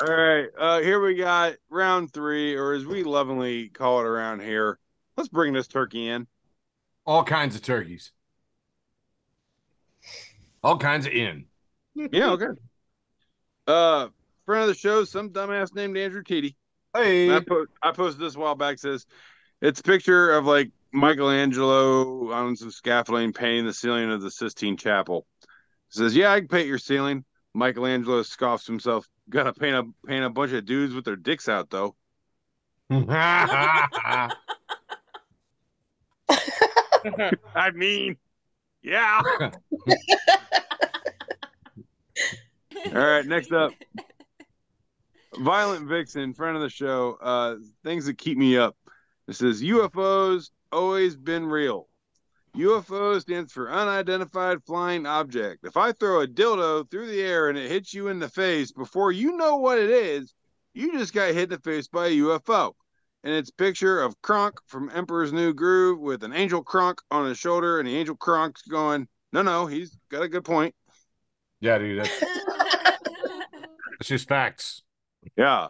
right. Uh, here we got round three, or as we lovingly call it around here, let's bring this turkey in. All kinds of turkeys. All kinds of in. Yeah, okay. Uh, friend of the show, some dumbass named Andrew Teedy. Hey. I, po I posted this a while back. Says, it's a picture of like Michelangelo on some scaffolding painting the ceiling of the Sistine Chapel. Says, yeah, I can paint your ceiling. Michelangelo scoffs himself. Gotta paint a paint a bunch of dudes with their dicks out though. I mean, yeah. All right, next up, Violent Vixen, friend of the show. Uh, things that keep me up. This is U F Os. Always been real. U F O stands for unidentified flying object. If I throw a dildo through the air and it hits you in the face before you know what it is, you just got hit in the face by a U F O. And it's a picture of Kronk from Emperor's New Groove with an angel Kronk on his shoulder, and the angel Kronk's going, no, no, he's got a good point. Yeah, dude, that's, that's just facts. Yeah.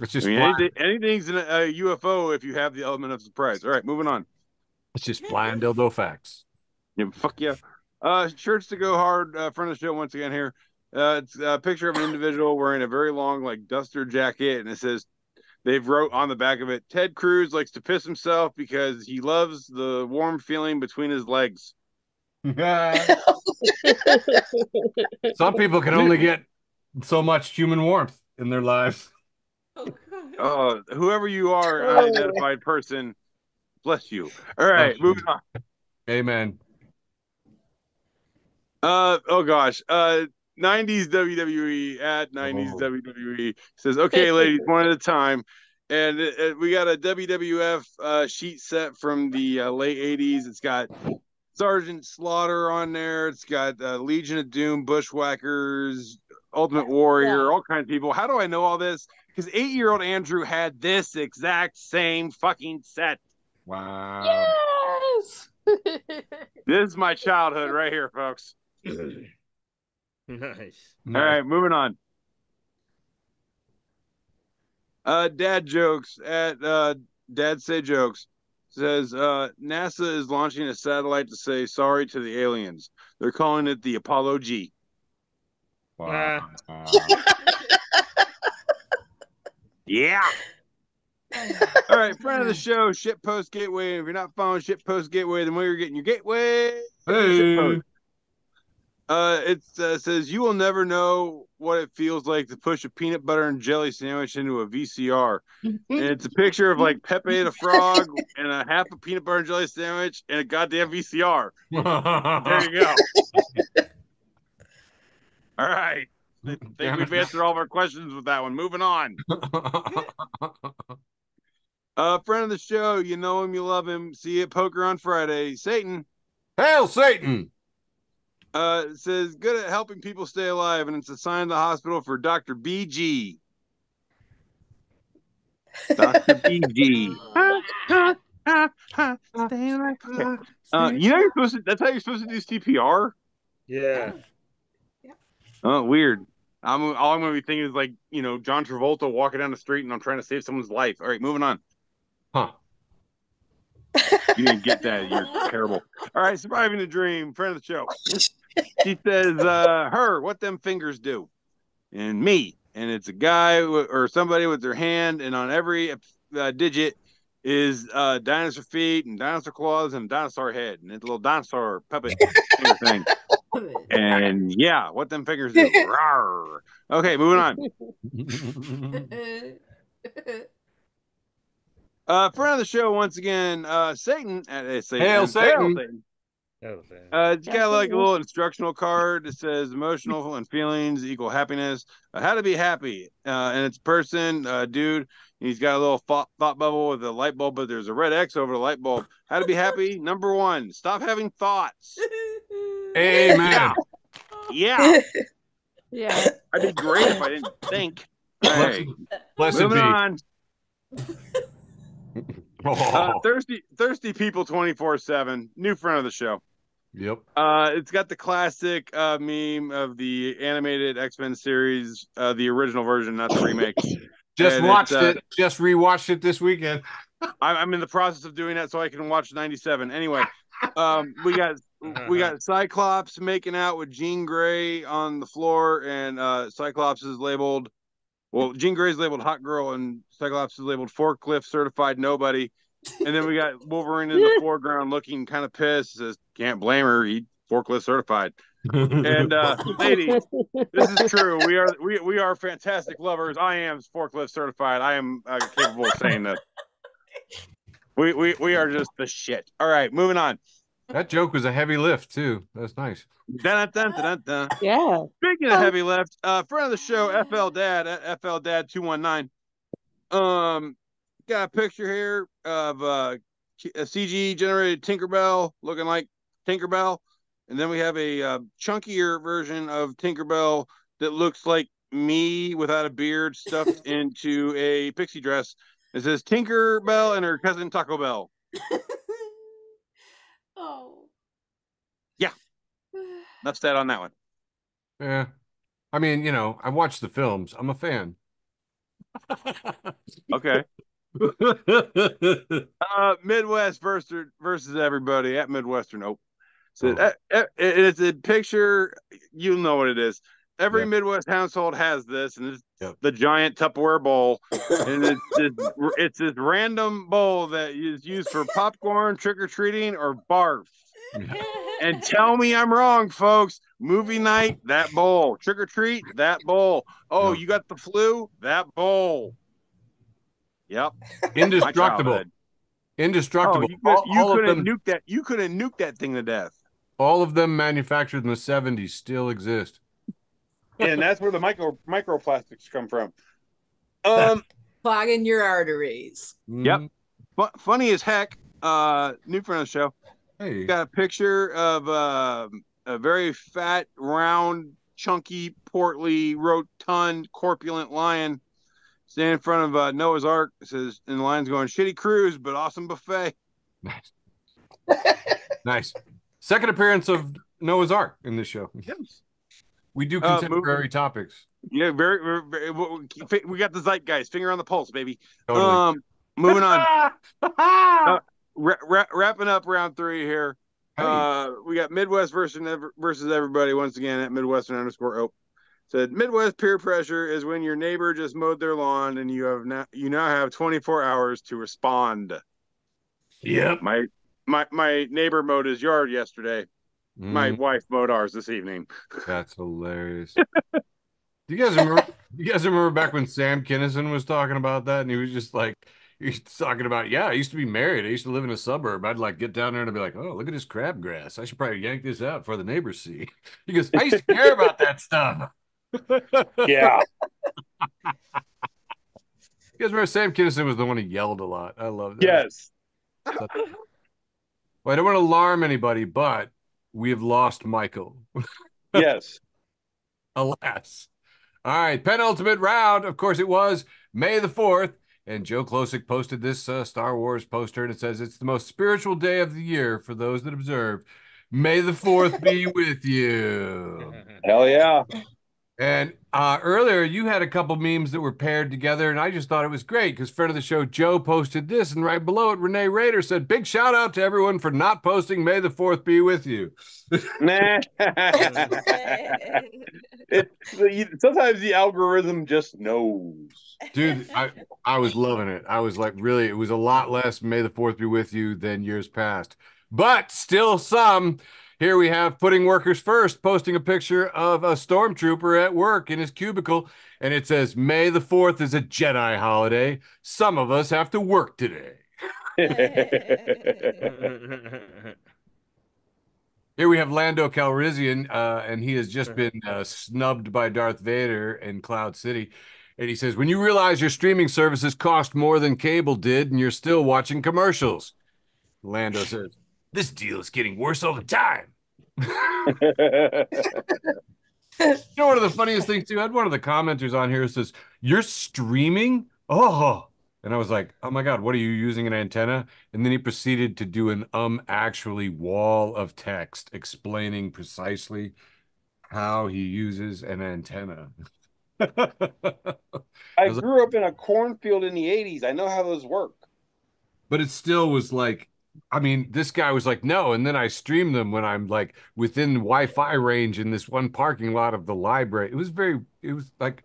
It's just I mean, anything, anything's in a, a U F O if you have the element of surprise. All right, moving on. It's just blind dildo facts. Yeah, fuck yeah. Uh, shirts to go hard. Uh, friend of the show once again here. Uh, it's a picture of an individual wearing a very long like duster jacket, and it says they've wrote on the back of it, Ted Cruz likes to piss himself because he loves the warm feeling between his legs. Some people can only get so much human warmth in their lives. Oh, uh, whoever you are, an unidentified person, bless you. All right, moving on. Amen. Uh oh gosh. Uh nineties W W E at nineties oh. W W E says, okay, ladies, one at a time. And it, it, we got a W W F uh sheet set from the uh, late eighties. It's got Sergeant Slaughter on there, it's got uh, Legion of Doom, Bushwhackers, Ultimate Warrior, yeah. all kinds of people. How do I know all this? Because eight-year-old Andrew had this exact same fucking set. Wow. Yes! This is my childhood right here, folks. Nice. All right, moving on. Uh, Dad Jokes at uh, Dad Say Jokes says, uh, NASA is launching a satellite to say sorry to the aliens. They're calling it the Apollo G. Wow. Uh. Yeah. All right, friend of the show, Shitpost Gateway. If you're not following Shitpost Gateway, then where you're getting your gateway. Hey. Uh, it uh, says, you will never know what it feels like to push a peanut butter and jelly sandwich into a V C R. And it's a picture of like Pepe the Frog and a half a peanut butter and jelly sandwich and a goddamn V C R. There you go. All right. I think we've answered all of our questions with that one. Moving on. Uh, friend of the show, you know him, you love him. See you at poker on Friday. Satan. Hail Satan. Uh, it says, good at helping people stay alive, and it's assigned to the hospital for Doctor B G. Doctor B G. Ha, ha, ha, stay alive. Okay. Uh, you know, you're supposed to, that's how you're supposed to do C P R? Yeah. Oh, weird. I'm all I'm gonna be thinking is like, you know, John Travolta walking down the street and I'm trying to save someone's life. All right, moving on. Huh. You didn't get that. You're terrible. All right, surviving the dream, friend of the show. She says, uh, her, what them fingers do. And me. And it's a guy or somebody with their hand, and on every uh, digit is uh, dinosaur feet and dinosaur claws and dinosaur head. And it's a little dinosaur puppet thing. And yeah, what them fingers do. Rawr. Okay, moving on. Uh, friend of the show once again, uh, Satan. Uh, Satan. Hail Satan. Hail Satan. Uh, it's got like a little instructional card that says emotional and feelings equal happiness. Uh, how to be happy. Uh, and it's a person, uh, dude. He's got a little thought, thought bubble with a light bulb, but there's a red X over the light bulb. How to be happy? Number one, stop having thoughts. Amen. Yeah. Yeah. I'd be great if I didn't think. Hey. Blessed moving be. On. Oh. Uh, thirsty, thirsty people, twenty-four seven. New friend of the show. Yep. Uh, it's got the classic uh, meme of the animated X-Men series, uh, the original version, not the remake. Just and watched it. Uh, just rewatched it this weekend. I'm, I'm in the process of doing that so I can watch ninety-seven. Anyway, um, we got we got Cyclops making out with Jean Grey on the floor, and uh, Cyclops is labeled. Well, Jean Grey's labeled hot girl, and Cyclops is labeled forklift certified nobody. And then we got Wolverine in the foreground looking kind of pissed. Says, can't blame her. He forklift certified. And uh, ladies, this is true. We are we we are fantastic lovers. I am forklift certified. I am uh, capable of saying that. We we we are just the shit. All right, moving on. That joke was a heavy lift, too. That's nice. Dun, dun, dun, dun, dun. Yeah. Speaking of heavy lift, uh, friend of the show, F L Dad, at F L Dad two one nine. Um, got a picture here of uh, a C G-generated Tinkerbell looking like Tinkerbell. And then we have a uh, chunkier version of Tinkerbell that looks like me without a beard stuffed into a pixie dress. It says Tinkerbell and her cousin Taco Bell. Oh. Yeah. That's that on that one. Yeah. I mean, you know, I watched the films. I'm a fan. Okay. uh, Midwest versus, versus everybody at Midwestern. Nope. So oh. uh, it's a picture. You'll know what it is. Every yep. Midwest household has this, and it's yep. the giant Tupperware bowl. And it's this, it's this random bowl that is used for popcorn, trick-or-treating, or barf. And tell me I'm wrong, folks. Movie night, that bowl. Trick-or-treat, that bowl. Oh, yep. You got the flu? That bowl. Yep. Indestructible. Indestructible. Oh, you, you couldn't nuke that. You couldn't nuke that thing to death. All of them manufactured in the seventies still exist. And that's where the micro microplastics come from. Um, clogging your arteries. Yep. F funny as heck. Uh, new friend of the show. Hey. Got a picture of uh, a very fat, round chunky, portly, rotund, corpulent lion standing in front of uh, Noah's Ark. It says, and the lion's going, shitty cruise, but awesome buffet. Nice. Nice. Second appearance of Noah's Ark in this show. Yes. We do contemporary uh, topics. Yeah, very, very, very. We got the zeitgeist, finger on the pulse, baby. Totally. Um, moving on. uh, ra ra wrapping up round three here. Hey. Uh, we got Midwest versus versus everybody once again at Midwestern underscore Oak. Said Midwest peer pressure is when your neighbor just mowed their lawn and you have now you now have twenty-four hours to respond. Yep. My my my neighbor mowed his yard yesterday. Mm. My wife mowed ours this evening. That's hilarious. Do you guys remember? Do you guys remember back when Sam Kinison was talking about that, and he was just like, he's talking about, yeah, I used to be married. I used to live in a suburb. I'd like get down there and I'd be like, oh, look at this crabgrass. I should probably yank this out for the neighbors see. He goes, I used to care about that stuff. Yeah. You guys remember Sam Kinison was the one who yelled a lot. I love that. Yes. Well, I don't want to alarm anybody, but we have lost Michael. Yes. Alas. All right. Penultimate round. Of course, it was May the fourth. And Joe Klosek posted this uh, Star Wars poster, and it says, it's the most spiritual day of the year for those that observe. May the fourth be with you. Hell yeah. And uh, earlier, you had a couple memes that were paired together, and I just thought it was great because friend of the show, Joe, posted this, and right below it, Renee Rader said, big shout out to everyone for not posting May the fourth be with you. Nah. It, sometimes the algorithm just knows. Dude, I, I was loving it. I was like, really, it was a lot less May the fourth be with you than years past. But still some... Here we have Putting Workers First posting a picture of a stormtrooper at work in his cubicle, and it says, May the fourth is a Jedi holiday. Some of us have to work today. Here we have Lando Calrissian, uh, and he has just been uh, snubbed by Darth Vader in Cloud City. And he says, when you realize your streaming services cost more than cable did and you're still watching commercials, Lando says, this deal is getting worse all the time. You know, one of the funniest things, too, I had one of the commenters on here says, you're streaming? Oh. And I was like, oh, my God, what are you using, an antenna? And then he proceeded to do an um actually wall of text explaining precisely how he uses an antenna. I grew up in a cornfield in the eighties. I know how those work. But it still was like, I mean, this guy was like, no, and then I stream them when I'm like within Wi-Fi range in this one parking lot of the library. It was very, it was like,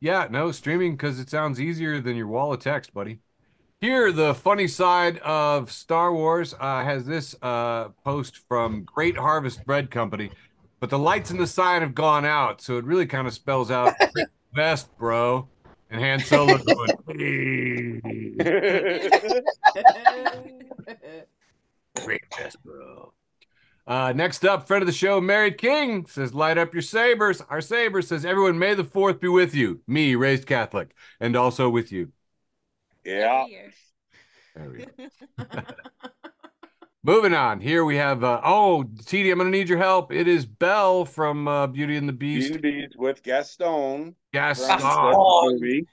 yeah, no, streaming because it sounds easier than your wall of text, buddy. Here, the funny side of Star Wars uh, has this uh, post from Great Harvest Bread Company, but the lights and the sign have gone out, so it really kind of spells out best, bro. And Han Solo going, great best, bro. Uh, next up, friend of the show, Mary King says, light up your sabers. Our saber says, everyone, May the fourth be with you. Me, raised Catholic, and also with you. Yeah. There we go. Moving on. Here we have, uh, oh, T D, I'm going to need your help. It is Belle from uh, Beauty and the Beast. Beauty and the Beast with Gaston. Gaston. Gaston.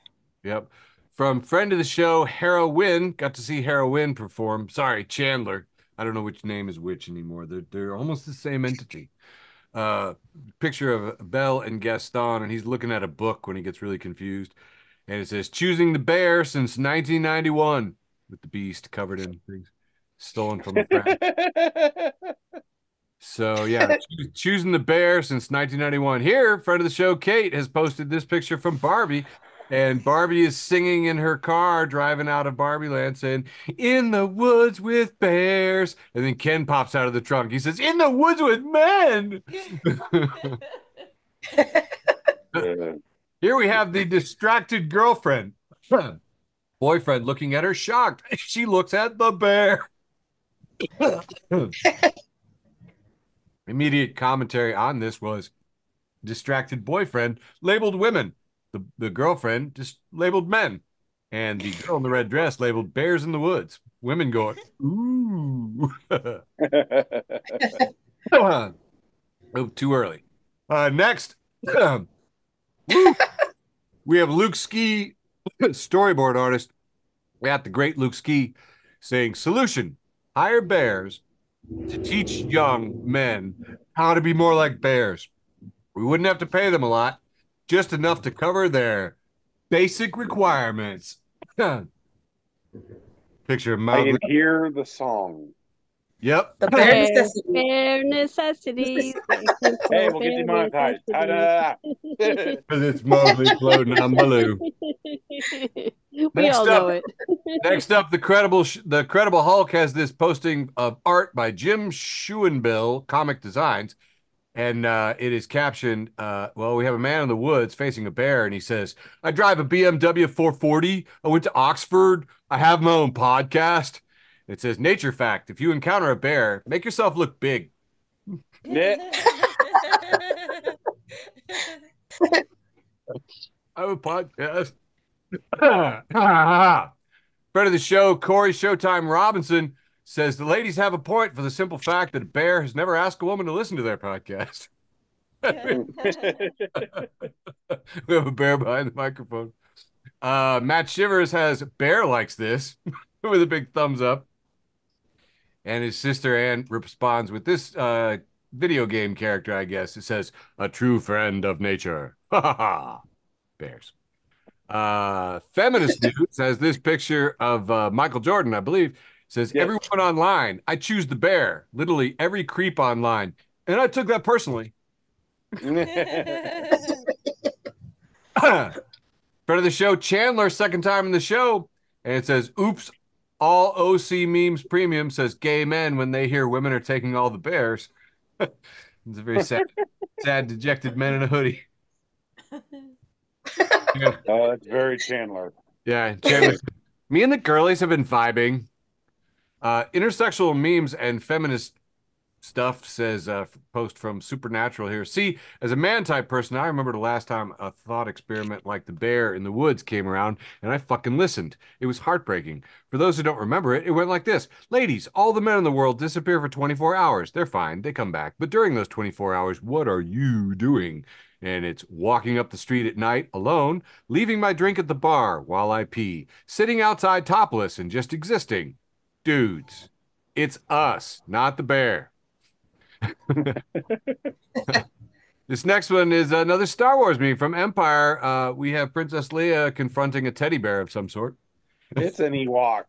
Yep. From friend of the show, Hera Wynn. Got to see Hera Wynn perform. Sorry, Chandler. I don't know which name is which anymore. They're, they're almost the same entity. Uh, picture of Belle and Gaston, and he's looking at a book when he gets really confused. And it says, choosing the bear since nineteen ninety-one with the beast covered in things. Stolen from a friend. So, yeah, cho choosing the bear since nineteen ninety-one. Here, friend of the show, Kate, has posted this picture from Barbie. And Barbie is singing in her car, driving out of Barbie land, saying, in the woods with bears. And then Ken pops out of the trunk. He says, in the woods with men. Here we have the distracted girlfriend. Boyfriend looking at her, shocked. She looks at the bear. Immediate commentary on this was distracted boyfriend labeled women, the, the girlfriend just labeled men, and the girl in the red dress labeled bears in the woods. Women going, ooh. Oh, too early. Uh, next, We have Luke Ski, storyboard artist. We have the great Luke Ski saying, solution, hire bears to teach young men how to be more like bears. We wouldn't have to pay them a lot, just enough to cover their basic requirements. Picture of Mowgli. I can hear the song. Yep. The bare necessities. Bare necessities. Hey, we'll get demonetized. Ta-da! Because it's Mowgli floating on Baloo. We next all up, know it. Next up, the credible the Credible Hulk has this posting of art by Jim Schoenbill, Comic Designs, and uh, it is captioned, uh, well, we have a man in the woods facing a bear, and he says, I drive a B M W four forty. I went to Oxford. I have my own podcast. It says, nature fact, if you encounter a bear, make yourself look big. Yeah. I have a podcast. Friend of the show, Corey Showtime Robinson, says the ladies have a point for the simple fact that a bear has never asked a woman to listen to their podcast. We have a bear behind the microphone. Uh, Matt Shivers has bear likes this with a big thumbs up. And his sister Ann responds with this uh, video game character, I guess. It says, a true friend of nature. Ha ha ha. Bears. Uh, Feminist News has this picture of uh, Michael Jordan, I believe. It says, yes. Everyone online, I choose the bear. Literally every creep online. And I took that personally. Friend of the show, Chandler, second time in the show. And it says, oops. All O C Memes Premium says gay men when they hear women are taking all the bears. It's a very sad, sad, dejected men in a hoodie. Yeah. Oh, that's very Chandler. Yeah, Chandler. Me and the girlies have been vibing. Uh, intersexual memes and feminist stuff says uh, post from Supernatural here. See, as a man-type person, I remember the last time a thought experiment like the bear in the woods came around, and I fucking listened. It was heartbreaking. For those who don't remember it, it went like this. Ladies, all the men in the world disappear for twenty-four hours. They're fine. They come back. But during those twenty-four hours, what are you doing? And it's walking up the street at night alone, leaving my drink at the bar while I pee, sitting outside topless and just existing. Dudes, it's us, not the bear. This next one is another Star Wars meme from Empire. Uh, we have Princess Leia confronting a teddy bear of some sort. It's an Ewok.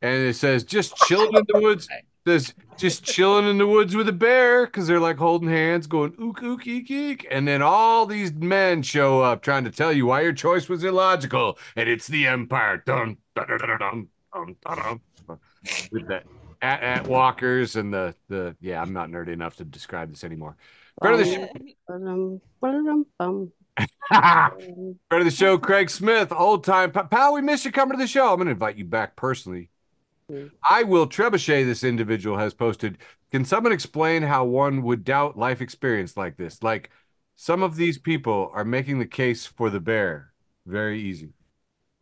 And it says, just chilling in the woods. It says, just chilling in the woods with a bear, because they're like holding hands, going ook, ook, eek, eek. And then all these men show up trying to tell you why your choice was illogical. And it's the Empire. Dun, dun, dun, dun, dun, dun, dun, dun. With that. At, at walkers and the the yeah, I'm not nerdy enough to describe this anymore. Friend of the show, friend of the show, Craig Smith, old time pal. We miss you coming to the show. I'm gonna invite you back personally. Mm. I will trebuchet. This individual has posted. Can someone explain how one would doubt life experience like this? Like some of these people are making the case for the bear. Very easy.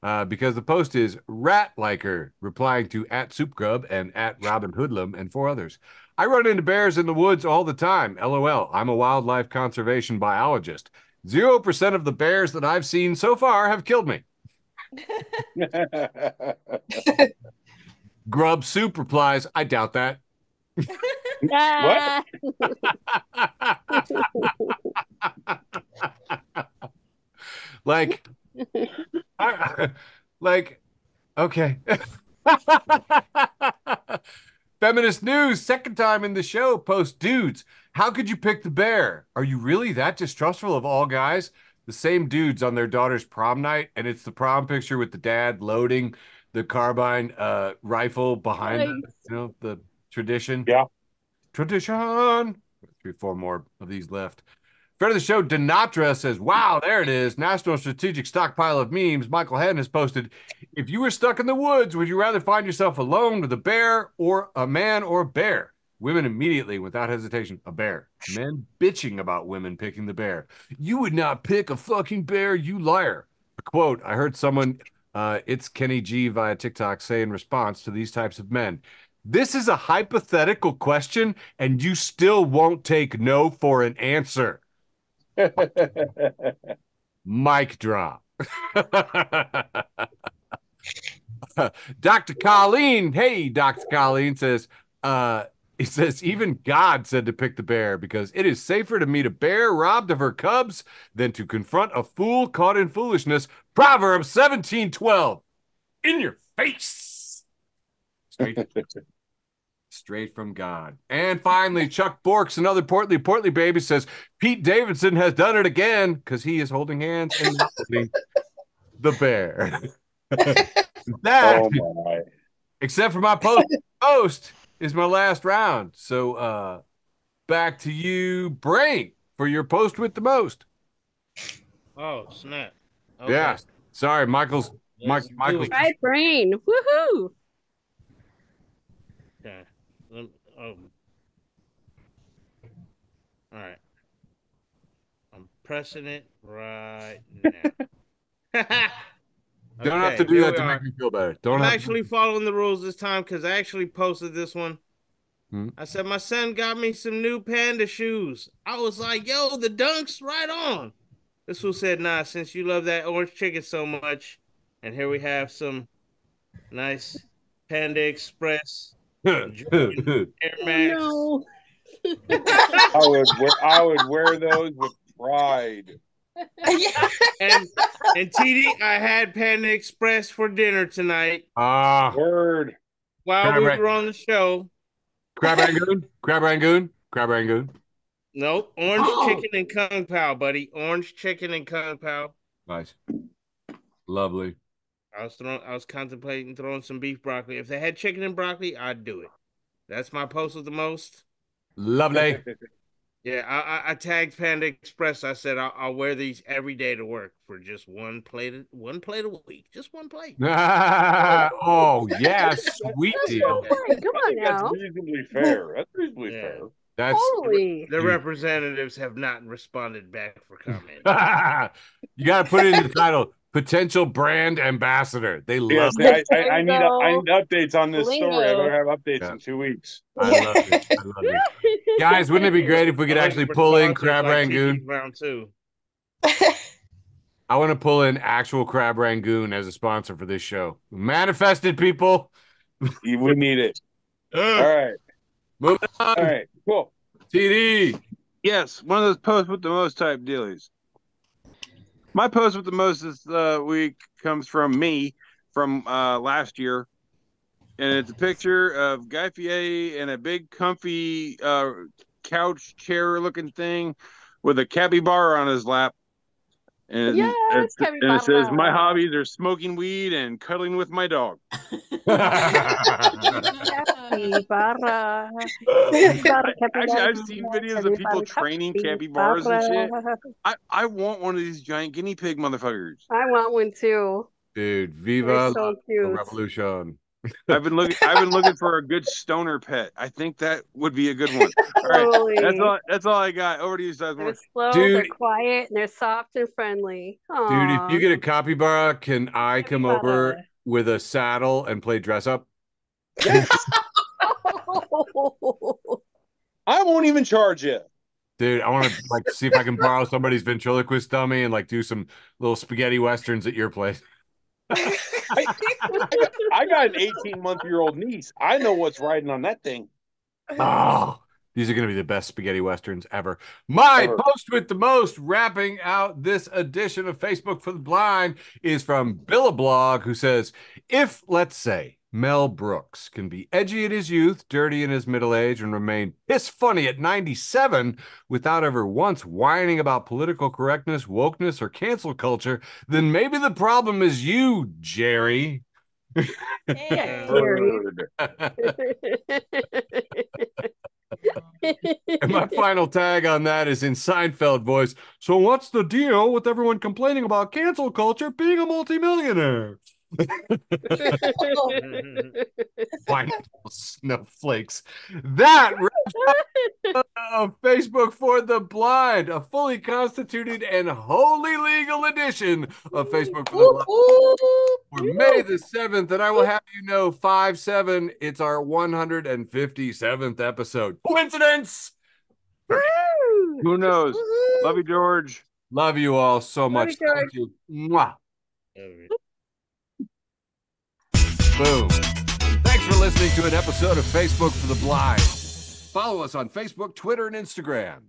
Uh, because the post is Ratliker replying to at SoupGrub and at Robin Hoodlum and four others. I run into bears in the woods all the time. L O L. I'm a wildlife conservation biologist. Zero percent of the bears that I've seen so far have killed me. Grub Soup replies, I doubt that. What? Like... I, like, okay. Feminist News, second time in the show, post dudes. How could you pick the bear? Are you really that distrustful of all guys? The same dudes on their daughter's prom night, and it's the prom picture with the dad loading the carbine uh, rifle behind nice. Them, you know, the tradition. Yeah. Tradition. Three, four more of these left. Friend of the show, Denatra says, wow, there it is. National Strategic Stockpile of Memes. Michael Hedden has posted, if you were stuck in the woods, would you rather find yourself alone with a bear or a man or a bear? Women immediately, without hesitation, a bear. Men bitching about women picking the bear. You would not pick a fucking bear, you liar. A quote, I heard someone, uh, it's Kenny G via TikTok, say in response to these types of men, this is a hypothetical question and you still won't take no for an answer. Mic drop. Doctor Colleen. Hey, Doctor Colleen says, uh, he says, even God said to pick the bear because it is safer to meet a bear robbed of her cubs than to confront a fool caught in foolishness. Proverbs seventeen twelve. In your face. Straight, straight from God. And finally, Chuck Borks, another portly, portly baby, says, Pete Davidson has done it again because he is holding hands and holding the bear. That, oh my. Except for my post, post is my last round. So uh, back to you, Brain, for your post with the most. Oh, snap. Okay. Yeah. Sorry, Michael's. Mike, Michael's. Right, Brain. Woohoo. Okay. Um, all right. I'm pressing it right now. Okay, don't have to do that to make me feel better. Don't I'm have actually to... following the rules this time because I actually posted this one. Hmm? I said, my son got me some new panda shoes. I was like, yo, the dunk's right on. This one said, nah, since you love that orange chicken so much. And here we have some nice Panda Express. Air Max. Oh, no. I, would, I would wear those with pride. and, and T D, I had Panda Express for dinner tonight. Ah, uh, word. While Crab we were on the show, Crab Rangoon, Crab Rangoon, Crab Rangoon. Nope, orange oh. chicken and kung pao, buddy. Orange chicken and kung pao. Nice, lovely. I was throwing. I was contemplating throwing some beef broccoli. If they had chicken and broccoli, I'd do it. That's my post with the most. Lovely. Yeah, I, I, I tagged Panda Express. I said I'll, I'll wear these every day to work for just one plate, one plate a week, just one plate. Oh yeah, sweet deal. Come on now. That's reasonably fair. That's reasonably yeah. fair. That's totally. The representatives have not responded back for comment. You got to put in the title. Potential brand ambassador. They love yes, it. I, I, I, need, I need updates on this Lingo. story. I better have updates yeah. in two weeks. I love it. I love it. Guys, wouldn't it be great if we could actually pull in Crab like Rangoon? Round two. I want to pull in actual Crab Rangoon as a sponsor for this show. Manifested, people. We need it. All right. Moving on. All right. Cool. T D. Yes. One of those posts with the most type dealies. My post with the most this uh, week comes from me from uh, last year, and it's a picture of Guy Fieri in a big, comfy uh, couch chair-looking thing with a capybara on his lap, and, yes, it's, and it says, "My hobbies are smoking weed and cuddling with my dog." Capybara. Capybara, capybara. Actually, I've seen videos capybara, of people training capybaras capybara. and shit. I, I want one of these giant guinea pig motherfuckers. I want one too. Dude, viva so la revolution. I've been looking I've been looking for a good stoner pet. I think that would be a good one. All right. Holy. That's all that's all I got. Over to you, Seth. They're slow, Dude. They're quiet, and they're soft and friendly. Aww. Dude, if you get a capybara, can I come capybara. over with a saddle and play dress up? Yes. I won't even charge you, dude. I want to like see if I can borrow somebody's ventriloquist dummy and like do some little spaghetti westerns at your place. I, I got an eighteen month year old niece. I know what's riding on that thing. Oh, these are going to be the best spaghetti westerns ever. My ever. post with the most, wrapping out this edition of Facebook for the Blind, is from Billablog, who says, if let's say Mel Brooks can be edgy at his youth, dirty in his middle age, and remain piss funny at ninety-seven without ever once whining about political correctness, wokeness, or cancel culture, then maybe the problem is you, Jerry. Hey, Jerry. And my final tag on that is in Seinfeld voice. So what's the deal with everyone complaining about cancel culture being a multimillionaire? Snowflakes. That wraps up Facebook for the Blind, a fully constituted and wholly legal edition of Facebook for the Blind for May the seventh, and I will have you know, five seven, it's our one hundred fifty-seventh episode. Coincidence? Who knows? Woo-hoo. Love you, George. Love you all so Love much. You, Thank you. Mwah. Boom. Thanks for listening to an episode of Facebook for the Blind. Follow us on Facebook, Twitter, and Instagram.